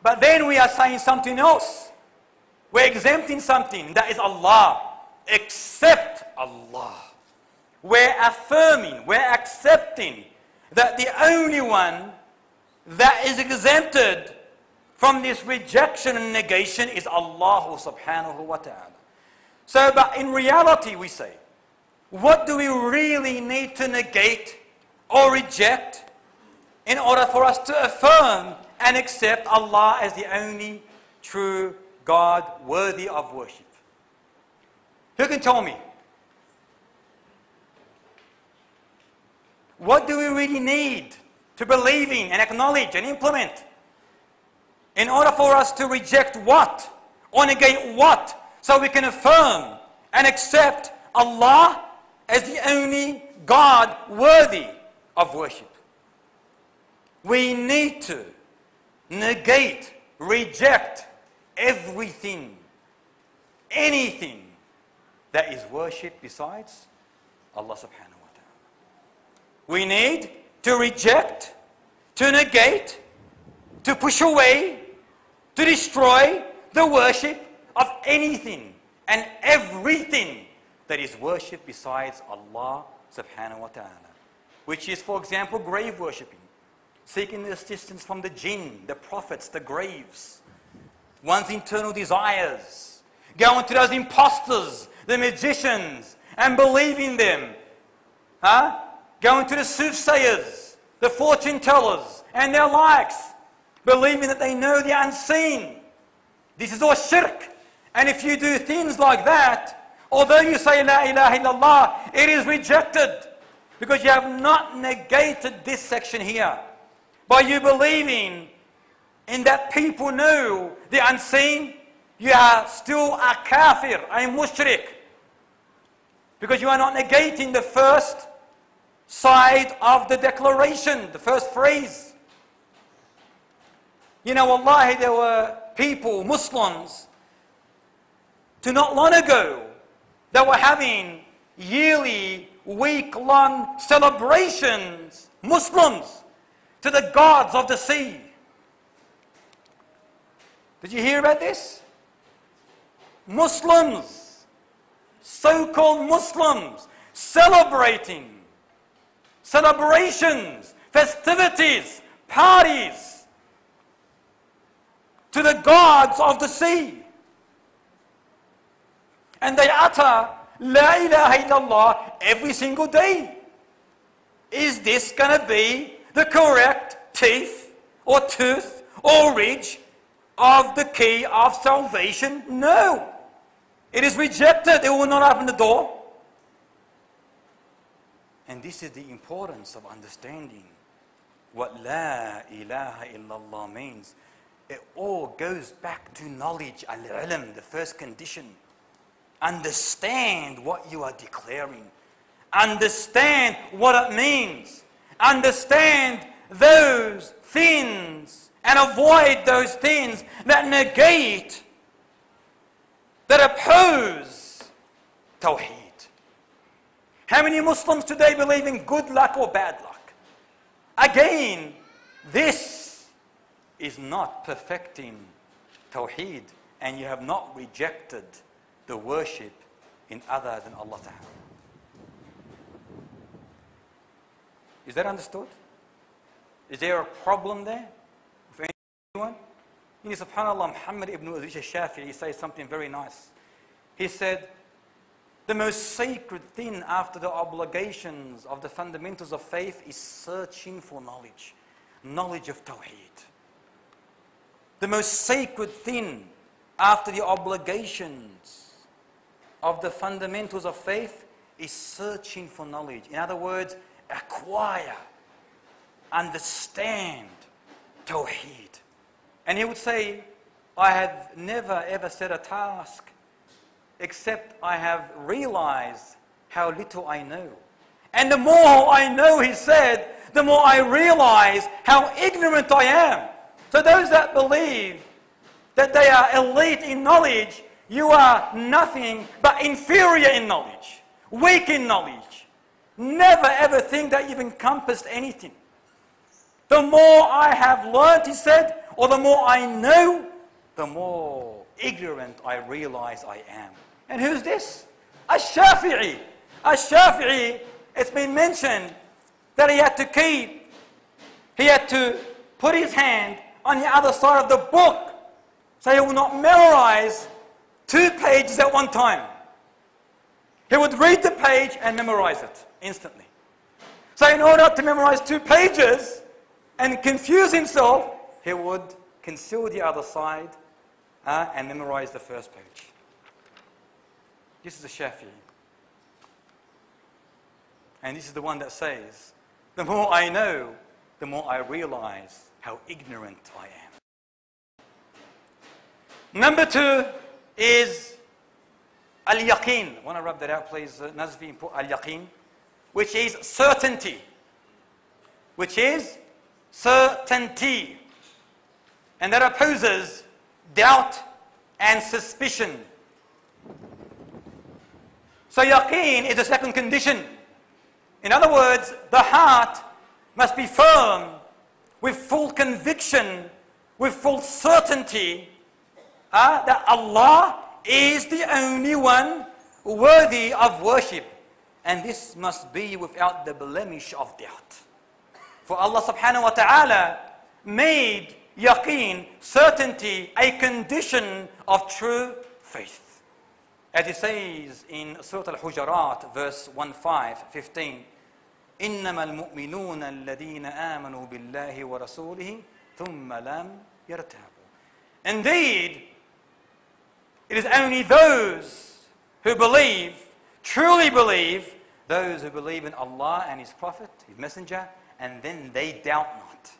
But then we are saying something else. We're exempting something. That is Allah. Except Allah. We're affirming, we're accepting that the only one that is exempted from this rejection and negation is Allah subhanahu wa ta'ala. So, but in reality we say, what do we really need to negate or reject in order for us to affirm and accept Allah as the only true God worthy of worship? Who can tell me? What do we really need to believe in and acknowledge and implement in order for us to reject what? Or negate what? So we can affirm and accept Allah as the only God worthy of worship. We need to negate, reject everything, anything that is worshipped besides Allah subhanahu wa ta'ala. We need to reject, to negate, to push away, to destroy the worship of anything and everything that is worshipped besides Allah subhanahu wa ta'ala. Which is, for example, grave worshipping. Seeking the assistance from the jinn, the prophets, the graves. One's internal desires. Going to those imposters, the magicians, and believing them. Huh? Going to the soothsayers, the fortune tellers, and their likes. Believing that they know the unseen. This is all shirk. And if you do things like that, although you say La ilaha illallah, it is rejected. Because you have not negated this section here. By you believing in that people know the unseen, you are still a kafir, a mushrik. Because you are not negating the first side of the declaration, the first phrase. You know, wallahi, there were people, Muslims, to not long ago, that were having yearly, week-long celebrations, Muslims, to the gods of the sea. Did you hear about this? Muslims, so-called Muslims, celebrating, celebrations, festivities, parties, to the gods of the sea. And they utter La ilaha illallah every single day. Is this going to be the correct teeth or tooth or ridge of the key of salvation? No. It is rejected. It will not open the door. And this is the importance of understanding what La ilaha illallah means. It all goes back to knowledge, al-ilm, the first condition. Understand what you are declaring. Understand what it means. Understand those things and avoid those things that negate, that oppose Tawheed. How many Muslims today believe in good luck or bad luck? Again, this is not perfecting Tawheed, and you have not rejected the worship in other than Allah Ta'ala. Is that understood? Is there a problem there with anyone? You know, subhanAllah, Muhammad ibn al-Shafi'i says something very nice. He said, the most sacred thing after the obligations of the fundamentals of faith is searching for knowledge, knowledge of Tawheed. The most sacred thing after the obligations of the fundamentals of faith is searching for knowledge. In other words, acquire, understand Tawheed. And he would say, I have never ever set a task except I have realized how little I know. And the more I know, he said, the more I realize how ignorant I am. So those that believe that they are elite in knowledge, you are nothing but inferior in knowledge, weak in knowledge. Never ever think that you've encompassed anything. The more I have learned, he said, or the more I know, the more ignorant I realize I am. And who's this? As-Shafi'i. As-Shafi'i, it's been mentioned that he had to keep, he had to put his hand on the other side of the book, so he will not memorize two pages at one time. He would read the page and memorize it instantly. So in order to memorize two pages and confuse himself, he would conceal the other side uh, and memorize the first page. This is the Shafi'i. And this is the one that says, the more I know, the more I realize how ignorant I am. Number two is al-yaqeen. I want to rub that out, please. Uh, Nazvi, put al-yaqeen, which is certainty. Which is certainty. And that opposes doubt and suspicion. So yaqeen is the second condition. In other words, the heart must be firm, with full conviction, with full certainty, uh, that Allah is the only one worthy of worship. And this must be without the blemish of doubt. For Allah subhanahu wa ta'ala made yaqeen, certainty, a condition of true faith. As it says in Surah Al-Hujarat, verse fifteen, إنما المؤمنون الذين آمنوا بالله ورسوله ثم لم يرتابوا. Indeed, it is only those who believe, truly believe, those who believe in Allah and His Prophet, His Messenger, and then they doubt not.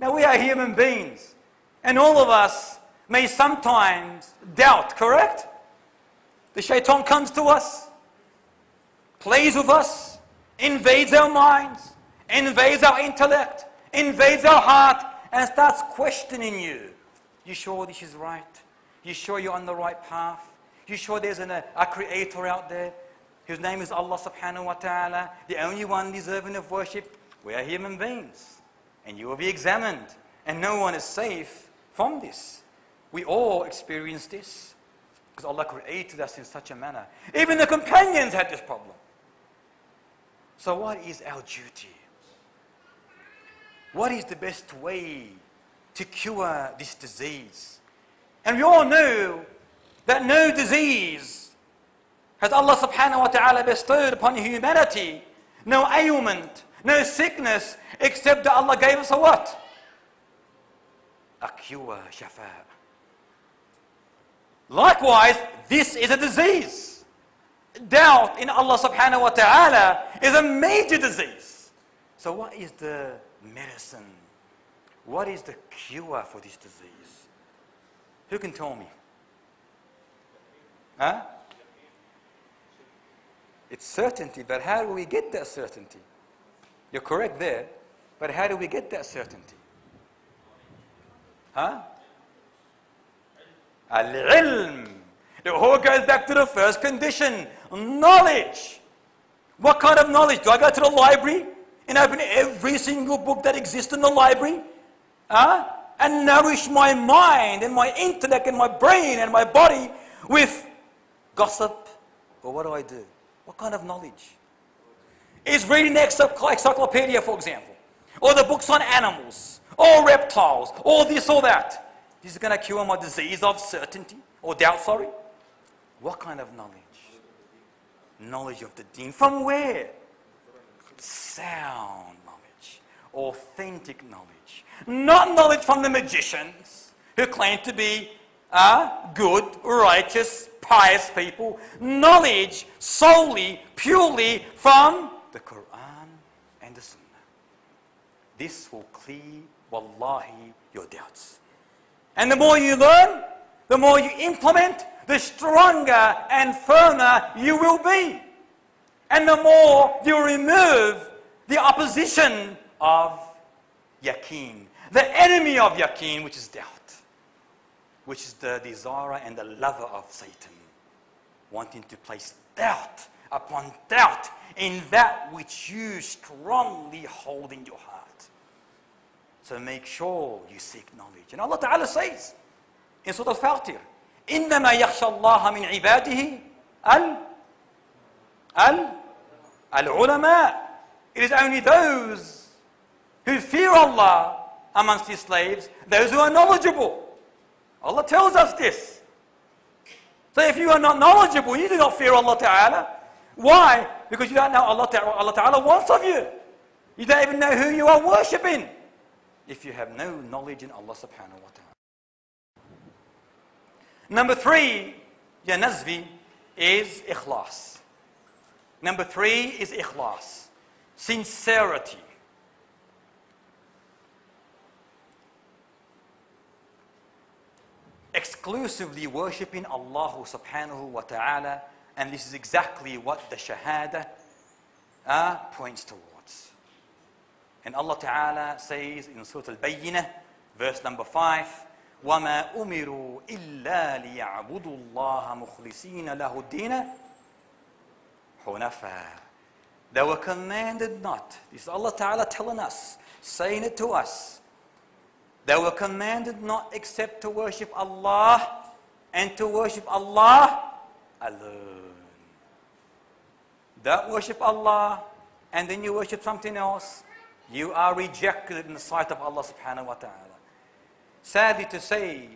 Now we are human beings, and all of us may sometimes doubt, correct? The shaitan comes to us, plays with us, invades our minds, invades our intellect, invades our heart, and starts questioning you. You sure this is right? You sure you're on the right path? You sure there's an, a, a creator out there? His name is Allah subhanahu wa ta'ala, the only one deserving of worship. We are human beings, and you will be examined, and no one is safe from this. We all experience this, because Allah created us in such a manner. Even the companions had this problem. So what is our duty? What is the best way to cure this disease? And we all know that no disease has Allah subhanahu wa ta'ala bestowed upon humanity, no ailment, no sickness, except that Allah gave us a what? A cure, shafa. Likewise, this is a disease. Doubt in Allah subhanahu wa ta'ala is a major disease. So what is the medicine? What is the cure for this disease? Who can tell me? Huh? It's certainty, but how do we get that certainty? You're correct there, but how do we get that certainty? Huh? Al-ilm. It all goes back to the first condition, knowledge. What kind of knowledge? Do I go to the library and open every single book that exists in the library? Huh? And nourish my mind and my intellect and my brain and my body with gossip? Or what do I do? What kind of knowledge? Is reading the encyclopedia, for example, or the books on animals, or reptiles, or this or that. This is going to cure my disease of certainty, or doubt, sorry. What kind of knowledge? Knowledge of the deen. From where? Sound knowledge, authentic knowledge. Not knowledge from the magicians who claim to be uh, good, righteous, pious people. Knowledge solely, purely from the Quran and the Sunnah. This will clear, wallahi, your doubts. And the more you learn, the more you implement, the stronger and firmer you will be. And the more you remove the opposition of yaqeen, the enemy of yaqeen, which is doubt, which is the desirer and the lover of Satan, wanting to place doubt upon doubt in that which you strongly hold in your heart. So make sure you seek knowledge. And Allah Ta'ala says in Surah Al-Fatir, إِنَّمَا يَخْشَى اللَّهَ مِنْ عِبَادِهِ al al al-ulama. It is only those who fear Allah amongst His slaves, those who are knowledgeable. Allah tells us this. So if you are not knowledgeable, you do not fear Allah Ta'ala. Why? Because you don't know Allah Ta'ala, Allah Ta'ala wants of you. You don't even know who you are worshipping if you have no knowledge in Allah subhanahu wa ta'ala. Number three, ya nazbi, is ikhlas. Number three is ikhlas, sincerity. Exclusively worshipping Allah subhanahu wa ta'ala. And this is exactly what the Shahada uh, points towards. And Allah Ta'ala says in Surah Al-Bayyinah, verse number five, وَمَا أُمِرُوا إِلَّا لِيَعْبُدُوا اللَّهَ مُخْلِصِينَ لَهُ الدِّينَ حُنَفَى. They were commanded not. This is Allah Ta'ala telling us, saying it to us. They were commanded not except to worship Allah and to worship Allah alone. Don't worship Allah and then you worship something else, you are rejected in the sight of Allah subhanahu wa ta'ala. Sadly to say,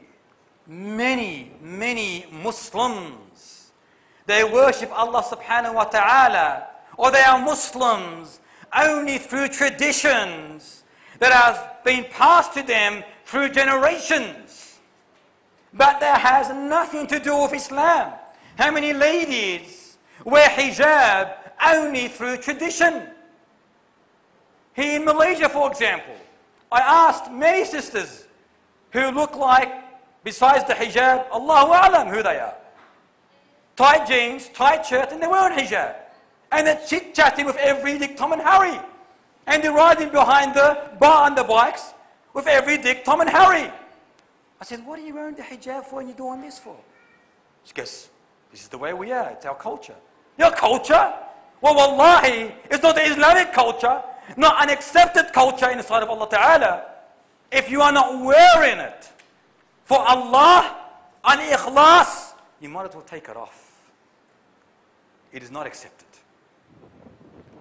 many, many Muslims, they worship Allah subhanahu wa ta'ala, or they are Muslims only through traditions that have been passed to them through generations. But that has nothing to do with Islam. How many ladies wear hijab only through tradition? Here in Malaysia, for example, I asked many sisters who look like, besides the hijab, Allahu A'lam who they are. Tight jeans, tight shirt, and they're wearing hijab. And they're chit-chatting with every Dick, Tom and Harry. And they're riding behind the bar on the bikes with every Dick, Tom and Harry. I said, what are you wearing the hijab for and you're doing this for? She goes, this is the way we are, it's our culture. Your culture? Well, wallahi, it's not the Islamic culture, not an accepted culture in the sight of Allah Ta'ala. If you are not wearing it for Allah and ikhlas, you might as well take it off. It is not accepted.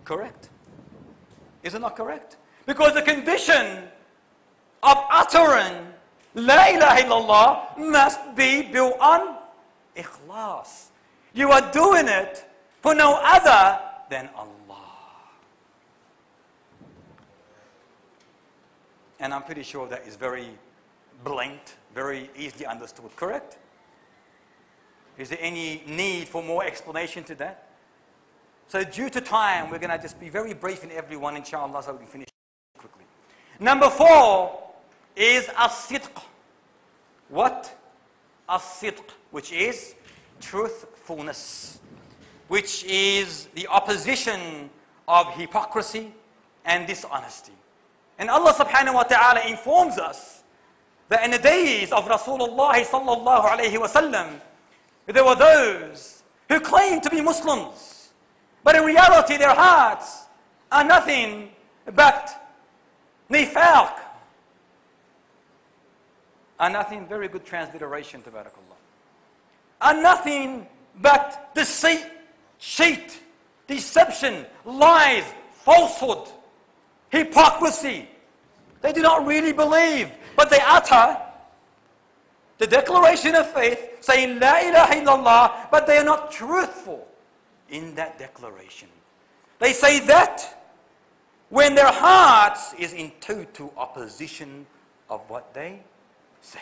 Correct? Is it not correct? Because the condition of uttering La ilaha illallah must be built on ikhlas. You are doing it for no other than Allah. And I'm pretty sure that is very blatant, very easily understood, correct? Is there any need for more explanation to that? So due to time, we're going to just be very brief in everyone, inshallah, so we can finish quickly. Number four is as-sidq. What? As-sidq, which is truthfulness, which is the opposition of hypocrisy and dishonesty. And Allah subhanahu wa ta'ala informs us that in the days of Rasulullah sallallahu alayhi wa sallam, there were those who claimed to be Muslims, but in reality their hearts are nothing but nifaq, are nothing, very good transliteration, tabarakallah, are nothing but deceit, cheat, deception, lies, falsehood, hypocrisy. They do not really believe, but they utter the declaration of faith, saying La ilaha illallah, but they are not truthful in that declaration. They say that when their hearts is in total opposition of what they say.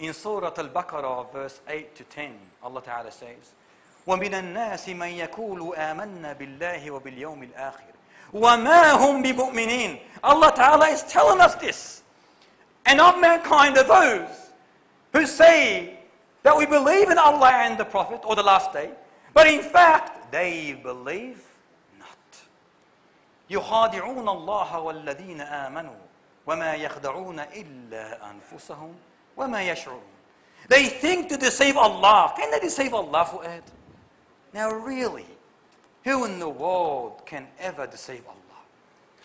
In Surah Al-Baqarah, verse eight to ten, Allah Ta'ala says, وَمِنَ النَّاسِ مَنْ يَكُولُ آمَنَّا بِاللَّهِ وَبِالْيَوْمِ الْآخِرِ وَمَا هُمْ بِمُؤْمِنِينَ. Allah Ta'ala is telling us this. And of mankind are those who say that we believe in Allah and the Prophet, or the last day, but in fact, they believe not. يُخَادِعُونَ اللَّهَ وَالَّذِينَ آمَنُوا وَمَا يَخْدَعُونَ إِلَّا أَنفُسَهُمْ وَمَا يَشْعُرُونَ. They think to deceive Allah. Can they deceive Allah, Fu'ad? Now really, who in the world can ever deceive Allah?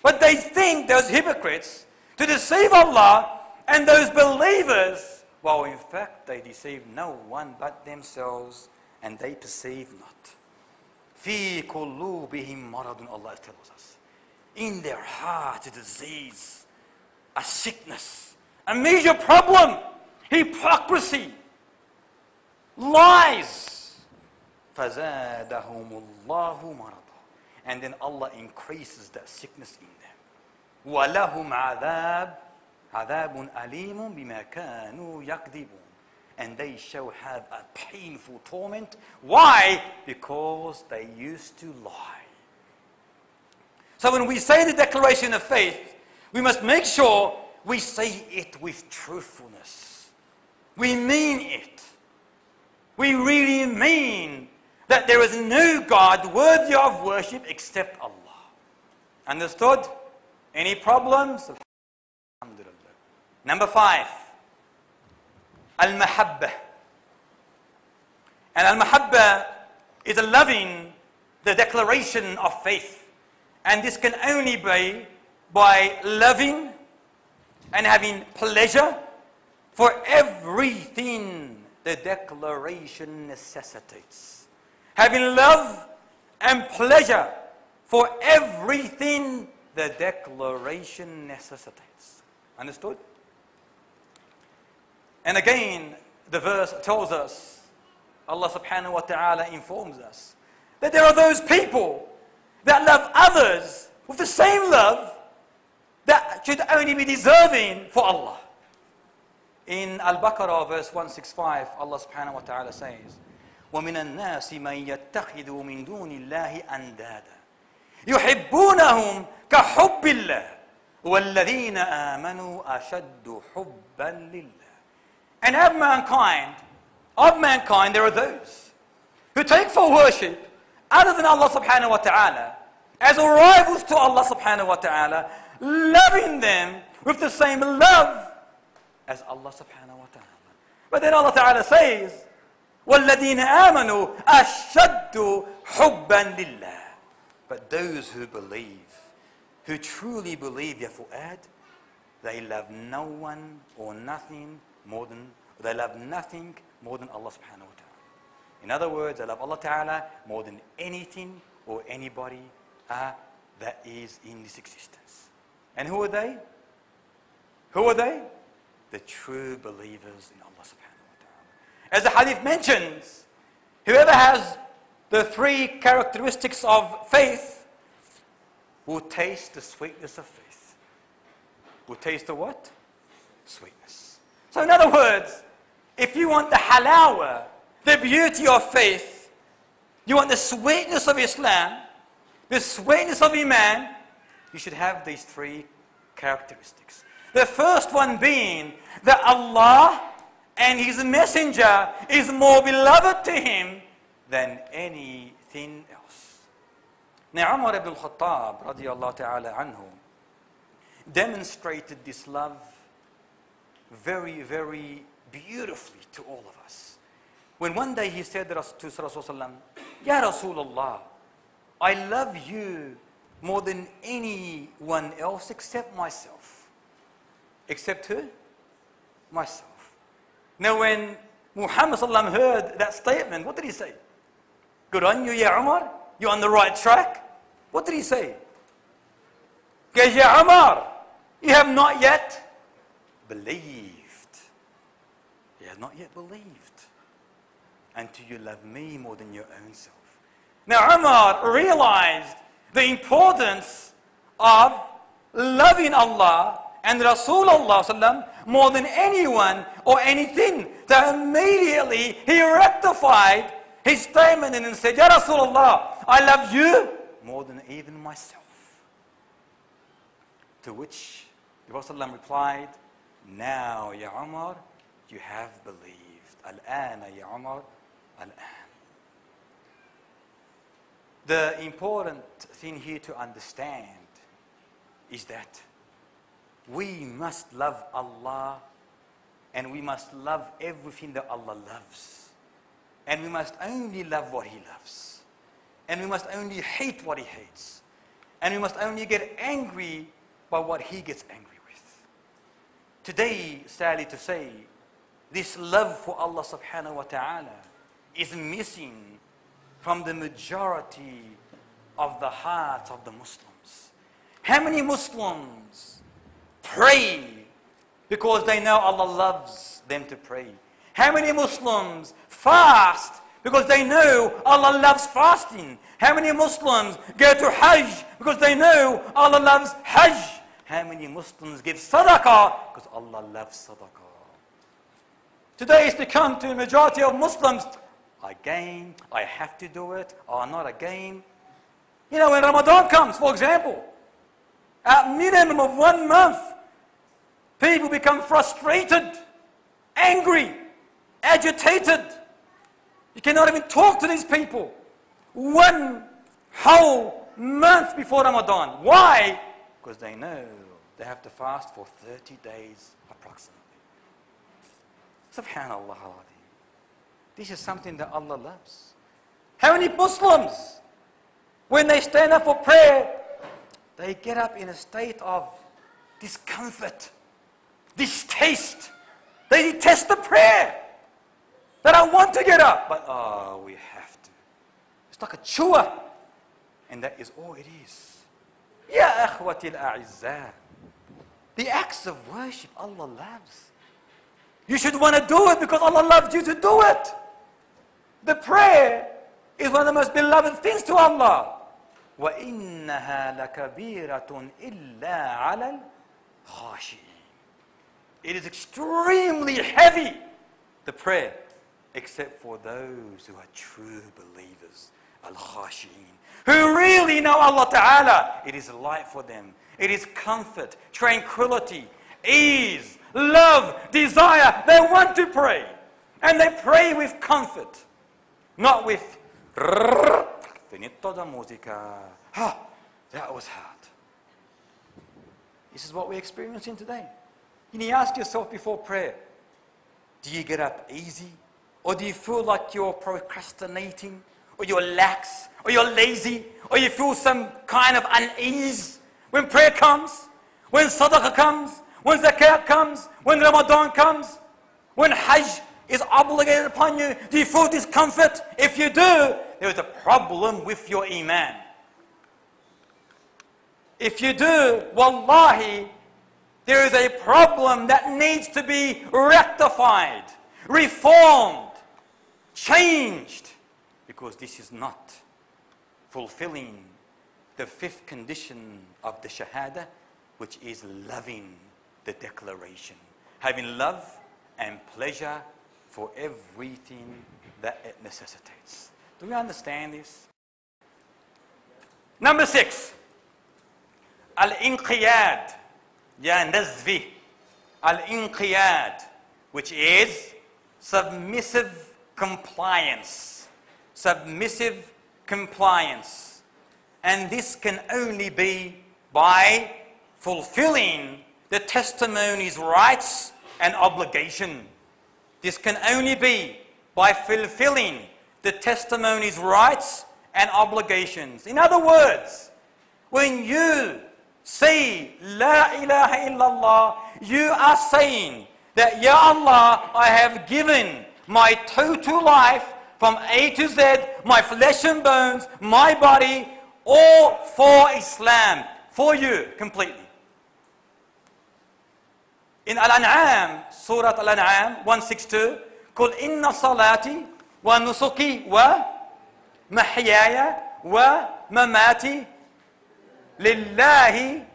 But they think, those hypocrites, to deceive Allah and those believers, while in fact they deceive no one but themselves, and they perceive not. فِي قُلُوبِهِمْ مَرَضٌ, Allah tells us. In their heart, a disease, a sickness, a major problem, hypocrisy, lies. فَزَادَهُمُ اللَّهُ مَرَضًا. And then Allah increases that sickness in them. وَلَهُمْ عَذَابٌ عَذَابٌ أَلِيمٌ بِمَا كَانُوا يَكْذِبُونَ. And they shall have a painful torment. Why? Because they used to lie. So when we say the declaration of faith, we must make sure we say it with truthfulness. We mean it. We really mean that there is no God worthy of worship except Allah. Understood? Any problems? Alhamdulillah. Number five, al-mahabbah. And al-mahabbah is a loving, the declaration of faith. And this can only be by loving and having pleasure for everything the declaration necessitates. Having love and pleasure for everything the declaration necessitates. Understood? And again, the verse tells us, Allah subhanahu wa ta'ala informs us, that there are those people that love others with the same love that should only be deserving for Allah. In Al-Baqarah, verse one sixty-five, Allah subhanahu wa ta'ala says, وَمِنَ النَّاسِ مَنْ يَتَّخِذُوا مِنْ دُونِ اللَّهِ أَنْدَادًا يُحِبُّونَهُمْ كَحُبِّ اللَّهِ وَالَّذِينَ آمَنُوا أَشَدُّ حُبًّا لِلَّهِ. And of mankind, of mankind, there are those who take for worship other than Allah subhanahu wa ta'ala as rivals to Allah subhanahu wa ta'ala, loving them with the same love as Allah subhanahu wa ta'ala. But then Allah Ta'ala says, وَالَّذِينَ آمَنُوا أَشَّدُّ حُبًّا لِلَّهِ. But those who believe, who truly believe, ya Fu'ad, they love no one or nothing more than, they love nothing more than Allah subhanahu wa ta'ala. In other words, they love Allah Ta'ala more than anything or anybody uh, that is in this existence. And who are they? Who are they? The true believers in Allah subhanahu wa ta'ala. As the hadith mentions, whoever has the three characteristics of faith will taste the sweetness of faith. Will taste the what? Sweetness. So in other words, if you want the halawa, the beauty of faith, you want the sweetness of Islam, the sweetness of Iman, you should have these three characteristics. The first one being that Allah and His Messenger is more beloved to him than anything else. Now, Umar ibn al-Khattab radiyallahu ta'ala anhu demonstrated this love very, very beautifully to all of us. When one day he said to Rasulullah, Ya Rasulullah, I love you more than anyone else except myself. Except who? Myself. Now when Muhammad ﷺ heard that statement, what did he say? Good on you, Ya Umar. You're on the right track. What did he say? Because Ya Umar, you have not yet believed. You have not yet believed until you love me more than your own self. Now Umar realized the importance of loving Allah and Rasulullah more than anyone or anything, that immediately he rectified his statement and said, Ya Rasulullah, I love you more than even myself. To which the Rasulullah replied, Now, Ya Umar, you have believed. Al-ana, Ya Umar, al-ana. The important thing here to understand is that we must love Allah, and we must love everything that Allah loves. And we must only love what He loves. And we must only hate what He hates. And we must only get angry by what He gets angry with. Today, sadly to say, this love for Allah subhanahu wa ta'ala is missing from the majority of the hearts of the Muslims. How many Muslims pray because they know Allah loves them to pray? How many Muslims fast because they know Allah loves fasting? How many Muslims go to Hajj because they know Allah loves Hajj? How many Muslims give sadaqah because Allah loves sadaqah? Today it's become to the majority of Muslims, again, I have to do it, or not again. You know, when Ramadan comes, for example, at minimum of one month, people become frustrated, angry, agitated. You cannot even talk to these people one whole month before Ramadan. Why? Because they know they have to fast for thirty days approximately. Subhanallah. This is something that Allah loves. How many Muslims, when they stand up for prayer, they get up in a state of discomfort, distaste. They detest the prayer. They don't want to get up, but oh, we have to. It's like a chua. And that is all it is. Ya akhwati al-a'izza. The acts of worship Allah loves. You should want to do it because Allah loves you to do it. The prayer is one of the most beloved things to Allah. وَإِنَّهَا لَكَبِيرَةٌ إِلَّا عَلَى الْخَاشِئِينَ. It is extremely heavy, the prayer, except for those who are true believers, al-khashi'in, who really know Allah Ta'ala. It is light for them. It is comfort, tranquility, ease, love, desire. They want to pray. And they pray with comfort, not with Finito da musica. Ha! That was hard. This is what we're experiencing today. And you ask yourself before prayer, do you get up easy? Or do you feel like you're procrastinating? Or you're lax? Or you're lazy? Or you feel some kind of unease? When prayer comes, when sadaqah comes, when zakat comes, when Ramadan comes, when hajj is obligated upon you, do you feel discomfort? If you do, there is a problem with your iman. If you do, wallahi, there is a problem that needs to be rectified, reformed, changed, because this is not fulfilling the fifth condition of the shahada, which is loving the declaration, having love and pleasure for everything that it necessitates. Do we understand this? Number six, al-inqiyad, ya nazvi, al-inqiyad, which is submissive compliance, submissive compliance. And this can only be by fulfilling the testimony's rights and obligation. This can only be by fulfilling the testimony's rights and obligations. In other words, when you say, La ilaha illallah, you are saying that, Ya Allah, I have given my total life from A to Z, my flesh and bones, my body, all for Islam, for you completely. In Al-An'am, Surah Al-An'am one sixty-two, قُلْ إِنَّ صَلَاتِي وَنُسُكِي وَمَحْيَايَ وَمَمَاتِي لِلَّهِ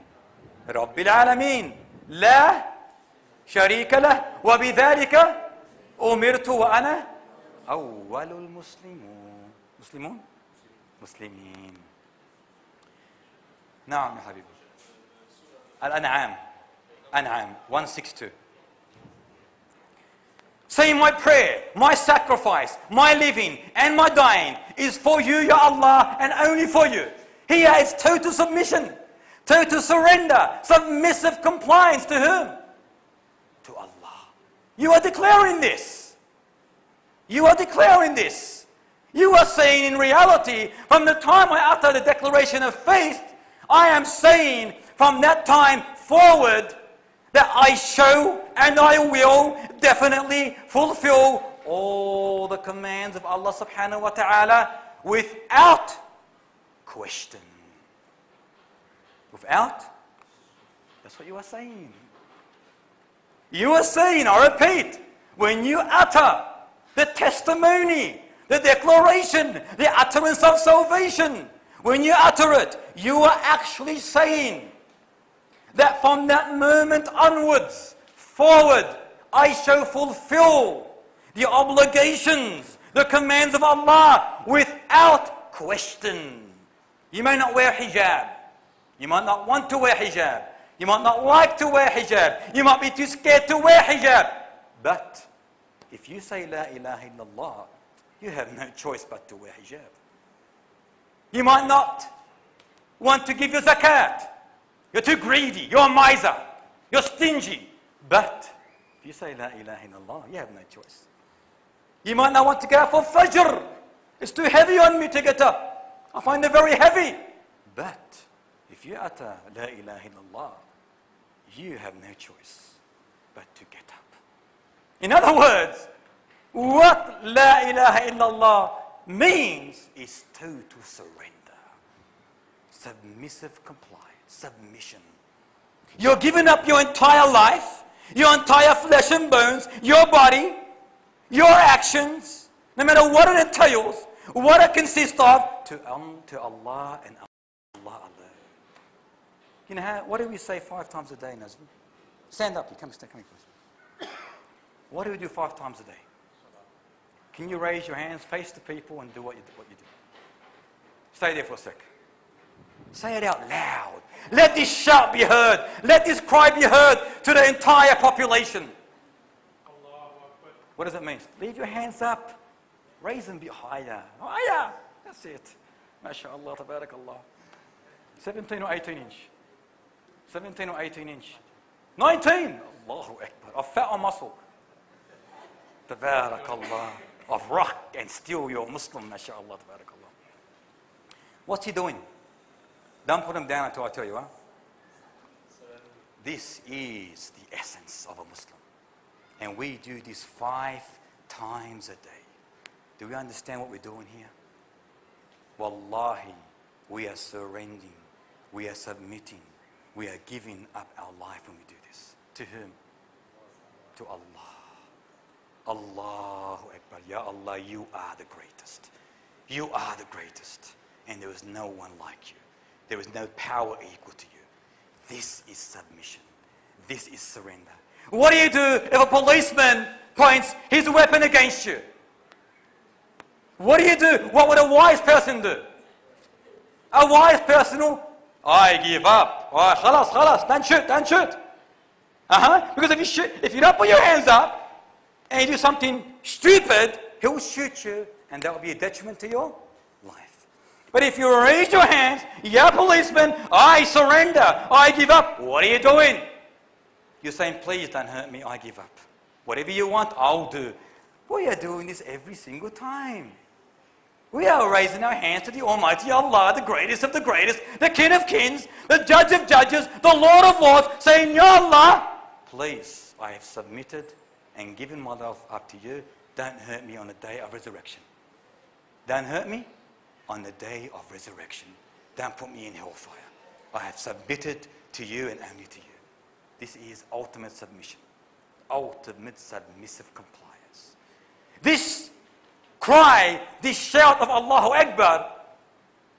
رَبِّ الْعَالَمِينَ لَا شَرِيكَ لَهُ وَبِذَلِكَ أُمِرْتُ وَأَنَا أَوَّلُ الْمُسْلِمُونَ مسلمون؟ مسلمين. نعم يا حبيبي. Al-An'am. An'am one sixty-two. Saying, my prayer, my sacrifice, my living and my dying is for you, Ya Allah, and only for you. Here is total submission, total surrender, submissive compliance to whom? To Allah. You are declaring this. You are declaring this. You are saying, in reality, from the time I utter the declaration of faith, I am saying from that time forward, that I show and I will definitely fulfill all the commands of Allah subhanahu wa ta'ala without question. Without? That's what you are saying. You are saying, I repeat, when you utter the testimony, the declaration, the utterance of salvation, when you utter it, you are actually saying that from that moment onwards, forward, I shall fulfill the obligations, the commands of Allah without question. You may not wear hijab. You might not want to wear hijab. You might not like to wear hijab. You might be too scared to wear hijab. But if you say La ilaha illallah, you have no choice but to wear hijab. You might not want to give your zakat. You're too greedy, you're a miser, you're stingy. But if you say La ilaha illallah, you have no choice. You might not want to get up for Fajr. It's too heavy on me to get up. I find it very heavy. But if you utter La ilaha illallah, you have no choice but to get up. In other words, what La ilaha illallah means is total surrender, submissive compliance. Submission. You're giving up your entire life, your entire flesh and bones, your body, your actions, no matter what it entails, what it consists of, to, um, to Allah and Allah alone. You know how, what do we say five times a day, Nazmi? Stand up, you come, stand, come here, please. What do we do five times a day? Can you raise your hands, face the people, and do what you do? What you do? Stay there for a sec. Say it out loud. Let this shout be heard. Let this cry be heard to the entire population. What does it mean? Leave your hands up. Raise them be higher. Higher. That's it. MashaAllah, tabarakallah. seventeen or eighteen inch. seventeen or eighteen inch. nineteen! Allahu Akbar, of fat or muscle. Tabarakallah, of rock and steel, you're Muslim, mashallah, tabarakallah. What's he doing? Don't put him down until I tell you, huh? This is the essence of a Muslim. And we do this five times a day. Do we understand what we're doing here? Wallahi, we are surrendering, we are submitting, we are giving up our life when we do this. To whom? To Allah. Allahu Akbar. Ya Allah, you are the greatest. You are the greatest. And there is no one like you. There is no power equal to you. This is submission. This is surrender. What do you do if a policeman points his weapon against you? What do you do? What would a wise person do? A wise person will, I give up. Oh, khalas, khalas, don't shoot, don't shoot. Uh-huh. Because if you shoot, if you don't put your hands up and you do something stupid, he'll shoot you, and that will be a detriment to your life. But if you raise your hands, yeah, policeman, I surrender, I give up. What are you doing? You're saying, please don't hurt me, I give up. Whatever you want, I'll do. We are doing this every single time. We are raising our hands to the Almighty Allah, the greatest of the greatest, the King of kings, the Judge of judges, the Lord of lords, saying, Ya Allah, please, I have submitted and given my life up to you. Don't hurt me on the day of resurrection. Don't hurt me on the day of resurrection. Don't put me in hellfire. I have submitted to you and only to you. This is ultimate submission, ultimate submissive compliance. This cry, this shout of Allahu Akbar,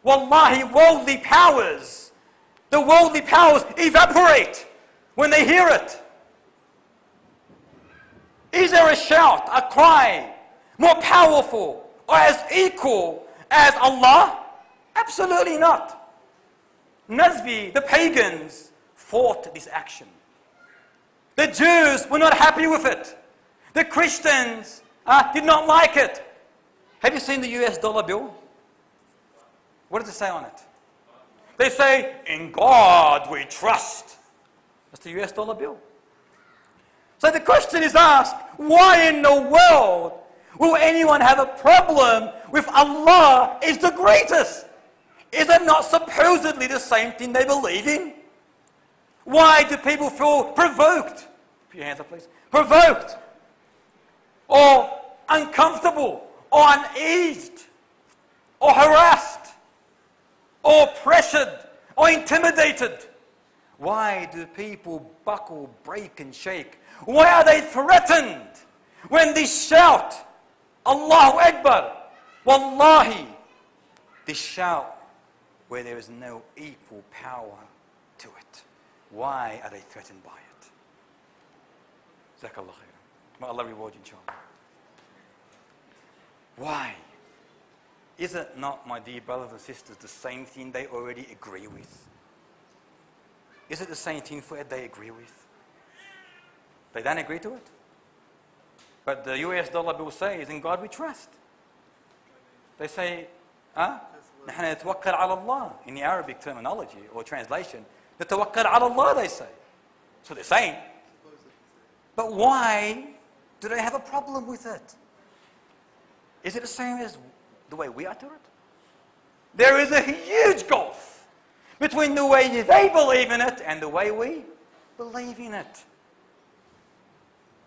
wallahi, worldly powers, the worldly powers evaporate when they hear it. Is there a shout, a cry, more powerful or as equal as Allah? Absolutely not. Nazbi, the pagans, fought this action. The Jews were not happy with it. The Christians uh, did not like it. Have you seen the U S dollar bill? What does it say on it? They say, in God we trust. That's the U S dollar bill. So the question is asked, why in the world will anyone have a problem with Allah is the greatest? Is it not supposedly the same thing they believe in? Why do people feel provoked? Put your hands up, please. Provoked, or uncomfortable, or uneased, or harassed, or pressured, or intimidated? Why do people buckle, break, and shake? Why are they threatened when they shout, Allahu Akbar? Wallahi, this shout where there is no equal power to it. Why are they threatened by it? Jazakallah khairan. May Allah reward you, inshallah. Why? Is it not, my dear brothers and sisters, the same thing they already agree with? Is it the same thing for it they agree with? They don't agree to it. But the U S dollar bill says, in God we trust. They say, huh? نحن نتوكل على الله. In the Arabic terminology or translation, the tawakkal ala Allah, they say. So they're saying. But why do they have a problem with it? Is it the same as the way we utter it? There is a huge gulf between the way they believe in it and the way we believe in it.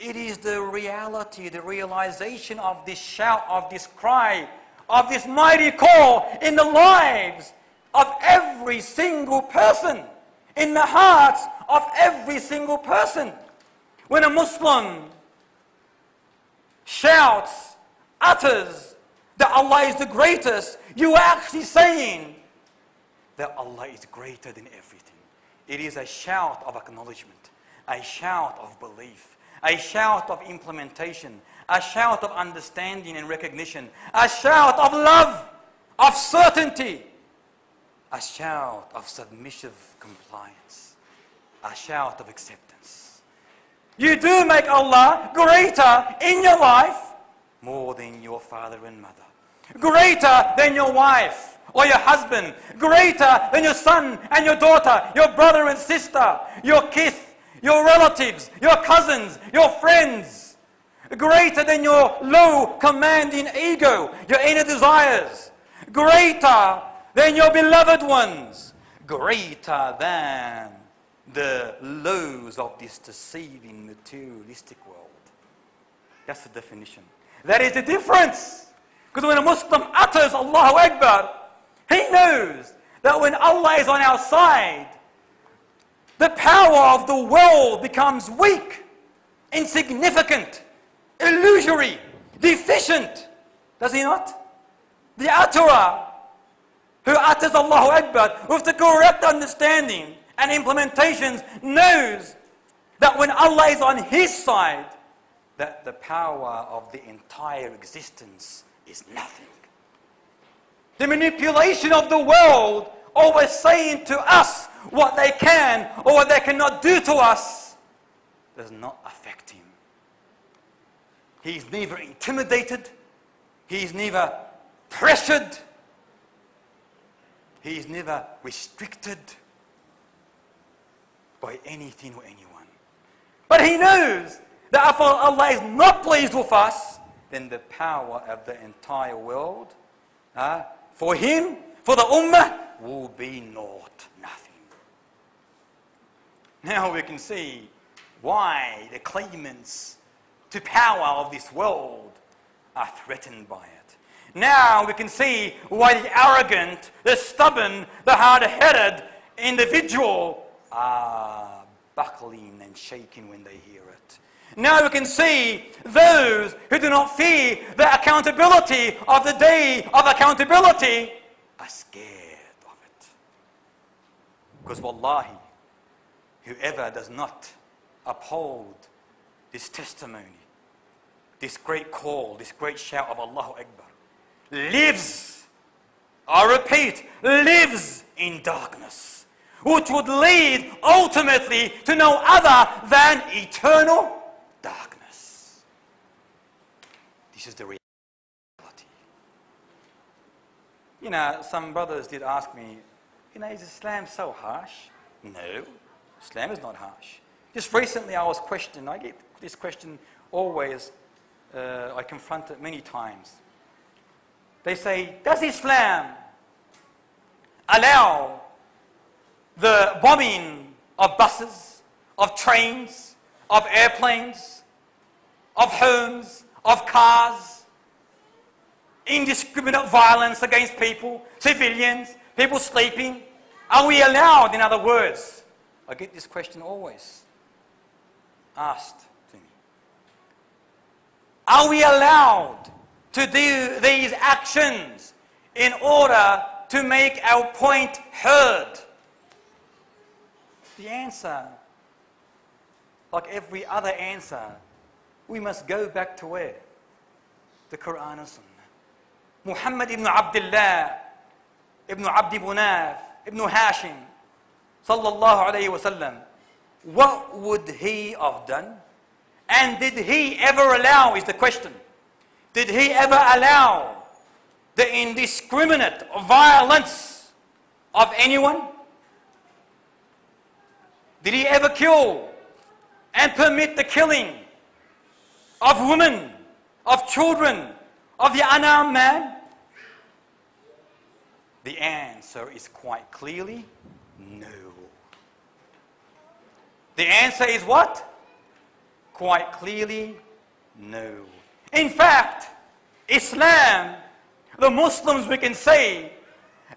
It is the reality, the realization of this shout, of this cry, of this mighty call in the lives of every single person, in the hearts of every single person. When a Muslim shouts, utters that Allah is the greatest, you are actually saying that Allah is greater than everything. It is a shout of acknowledgement, a shout of belief, a shout of implementation, a shout of understanding and recognition, a shout of love, of certainty, a shout of submissive compliance, a shout of acceptance. You do make Allah greater in your life, more than your father and mother, greater than your wife or your husband greater than your son and your daughter, your brother and sister, your kith, your relatives, your cousins, your friends, greater than your low commanding ego, your inner desires, greater than your beloved ones, greater than the lows of this deceiving materialistic world. That's the definition. That is the difference. Because when a Muslim utters Allahu Akbar, he knows that when Allah is on our side, the power of the world becomes weak, insignificant, illusory, deficient. Does he not? The utterer who utters Allahu Akbar with the correct understanding and implementations knows that when Allah is on his side, that the power of the entire existence is nothing. The manipulation of the world always saying to us what they can or what they cannot do to us does not affect him. He is neither intimidated, he is neither pressured, he is neither restricted by anything or anyone. But he knows that if Allah is not pleased with us, then the power of the entire world uh, for him, for the ummah, will be naught, nothing. Now we can see why the claimants to power of this world are threatened by it. Now we can see why the arrogant, the stubborn, the hard-headed individual are buckling and shaking when they hear it. Now we can see those who do not fear the accountability of the day of accountability are scared of it. Because wallahi, whoever does not uphold this testimony, this great call, this great shout of Allahu Akbar, lives, I repeat, lives in darkness, which would lead ultimately to no other than eternal darkness. This is the reality. You know, some brothers did ask me, you know, is Islam so harsh? No, Islam is not harsh. Just recently I was questioned, I get this question always, uh, I confront it many times. They say, does Islam allow the bombing of buses, of trains, of airplanes, of homes, of cars, indiscriminate violence against people, civilians, people sleeping? Are we allowed, in other words? I get this question always asked to me. Are we allowed to do these actions in order to make our point heard? The answer, like every other answer, we must go back to where? The Quran and Sunnah. Muhammad ibn Abdullah, ibn Abdi Bunaf, ibn Hashim, sallallahu alayhi wasallam. What would he have done? And did he ever allow, is the question, did he ever allow the indiscriminate violence of anyone? Did he ever kill and permit the killing of women, of children, of the unarmed man? The answer is quite clearly no. The answer is what? Quite clearly no. In fact, Islam, the Muslims, we can say,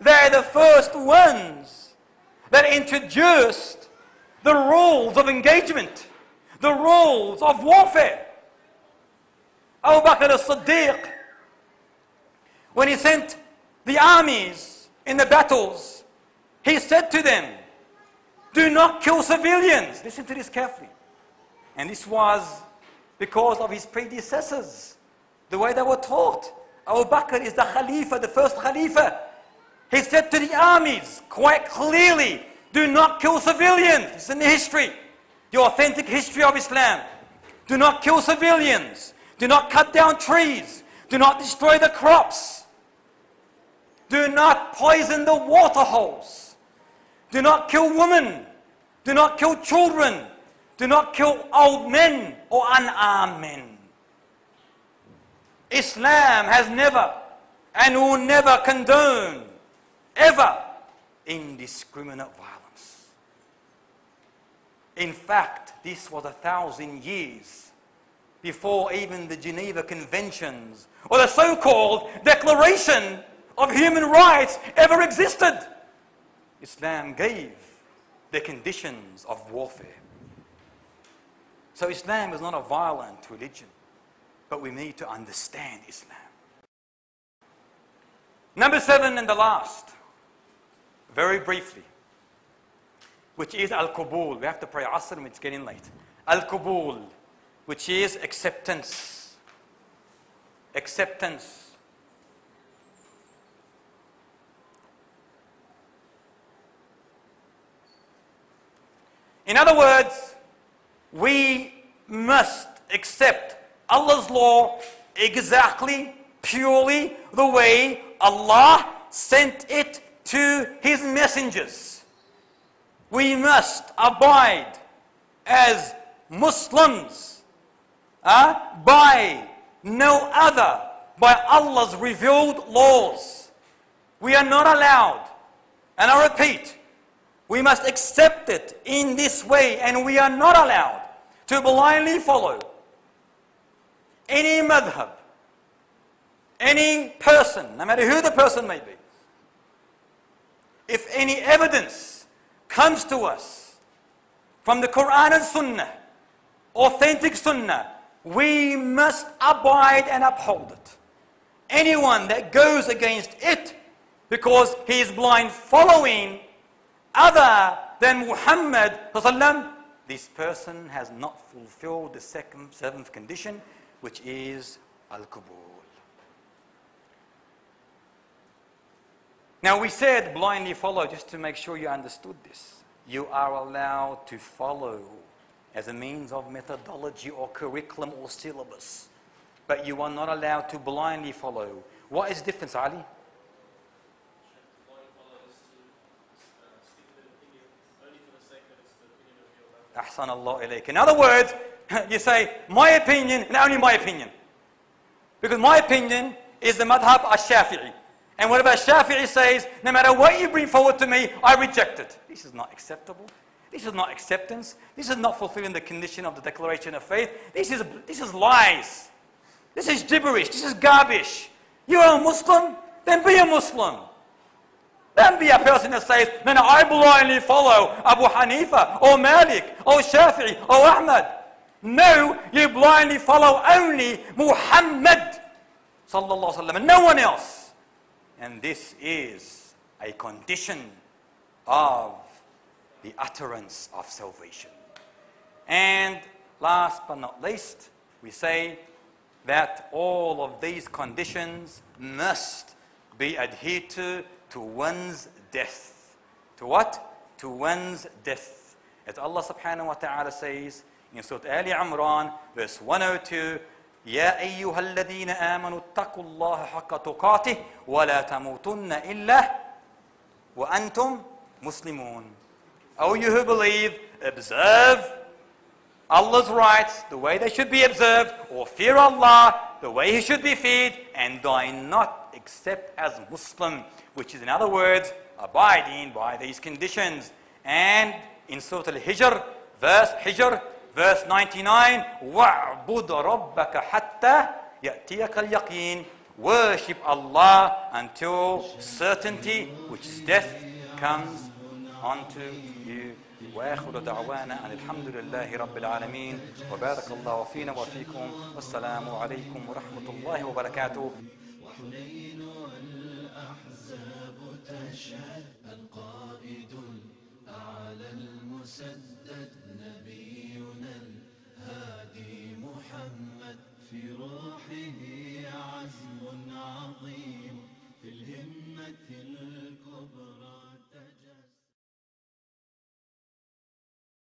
they're the first ones that introduced the rules of engagement, the rules of warfare. Abu Bakr as Siddiq, when he sent the armies in the battles, he said to them, do not kill civilians. Listen to this carefully. And this was because of his predecessors, the way they were taught. Abu Bakr is the Khalifa, the first Khalifa. He said to the armies quite clearly, do not kill civilians. It's in the history, the authentic history of Islam. Do not kill civilians. Do not cut down trees. Do not destroy the crops. Do not poison the water holes. Do not kill women. Do not kill children. Do not kill old men or unarmed men. Islam has never and will never condone ever indiscriminate violence. In fact, this was a thousand years before even the Geneva Conventions or the so-called Declaration of Human Rights ever existed. Islam gave the conditions of warfare. So Islam is not a violent religion, but we need to understand Islam. Number seven and the last, very briefly, which is Al-Qubul. We have to pray Asr and it's getting late. Al-Qubul, which is acceptance. Acceptance. In other words, we must accept Allah's law exactly, purely the way Allah sent it to His messengers. We must abide as Muslims uh, by no other, by Allah's revealed laws. We are not allowed, and I repeat, we must accept it in this way, and we are not allowed to blindly follow any madhab, any person, no matter who the person may be. If any evidence comes to us from the Quran and Sunnah, authentic Sunnah, we must abide and uphold it. Anyone that goes against it because he is blind following other than Muhammad, this person has not fulfilled the second, seventh condition, which is Al-Qubul. Now we said blindly follow, just to make sure you understood this. You are allowed to follow as a means of methodology or curriculum or syllabus, but you are not allowed to blindly follow. What is the difference, Ali? In other words, you say, my opinion, and only my opinion. Because my opinion is the madhab Al-Shafi'i. And whatever Al-Shafi'i says, no matter what you bring forward to me, I reject it. This is not acceptable. This is not acceptance. This is not fulfilling the condition of the declaration of faith. This is, this is lies. This is gibberish. This is garbage. You are a Muslim? Then be a Muslim. Don't be a person that says, no, no, I blindly follow Abu Hanifa, or Malik, or Shafi'i, or Ahmad. No, you blindly follow only Muhammad sallallahu alaihi wasallam, and no one else. And this is a condition of the utterance of salvation. And last but not least, we say that all of these conditions must be adhered to to one's death. To what? To one's death. As Allah subhanahu wa ta'ala says in Surah Al Imran, verse one oh two, يَا أَيُّهَا الَّذِينَ آمَنُوا اتَّقُوا اللَّهَ حَقَّ تُقَاتِهِ وَلَا تَمُوتُنَّ إِلَّا وَأَنْتُمْ مُسْلِمُونَ. O you who believe, observe Allah's rights the way they should be observed, or fear Allah the way He should be feared, and die not except as Muslim, which is, in other words, abiding by these conditions. And in Surah Al-Hijr, verse Hijr, verse ninety-nine, وَعْبُدْ رَبَّكَ حَتَّى يَأْتِيَكَ الْيَقِينَ. Worship Allah until certainty, which is death, comes onto you. وآخر دعوانا أن الحمد لله رب العالمين وبارك الله فينا وفيكم والسلام عليكم ورحمة الله وبركاته. حنين الأحزاب تشهد القائد الأعلى المسدد نبينا الهادي.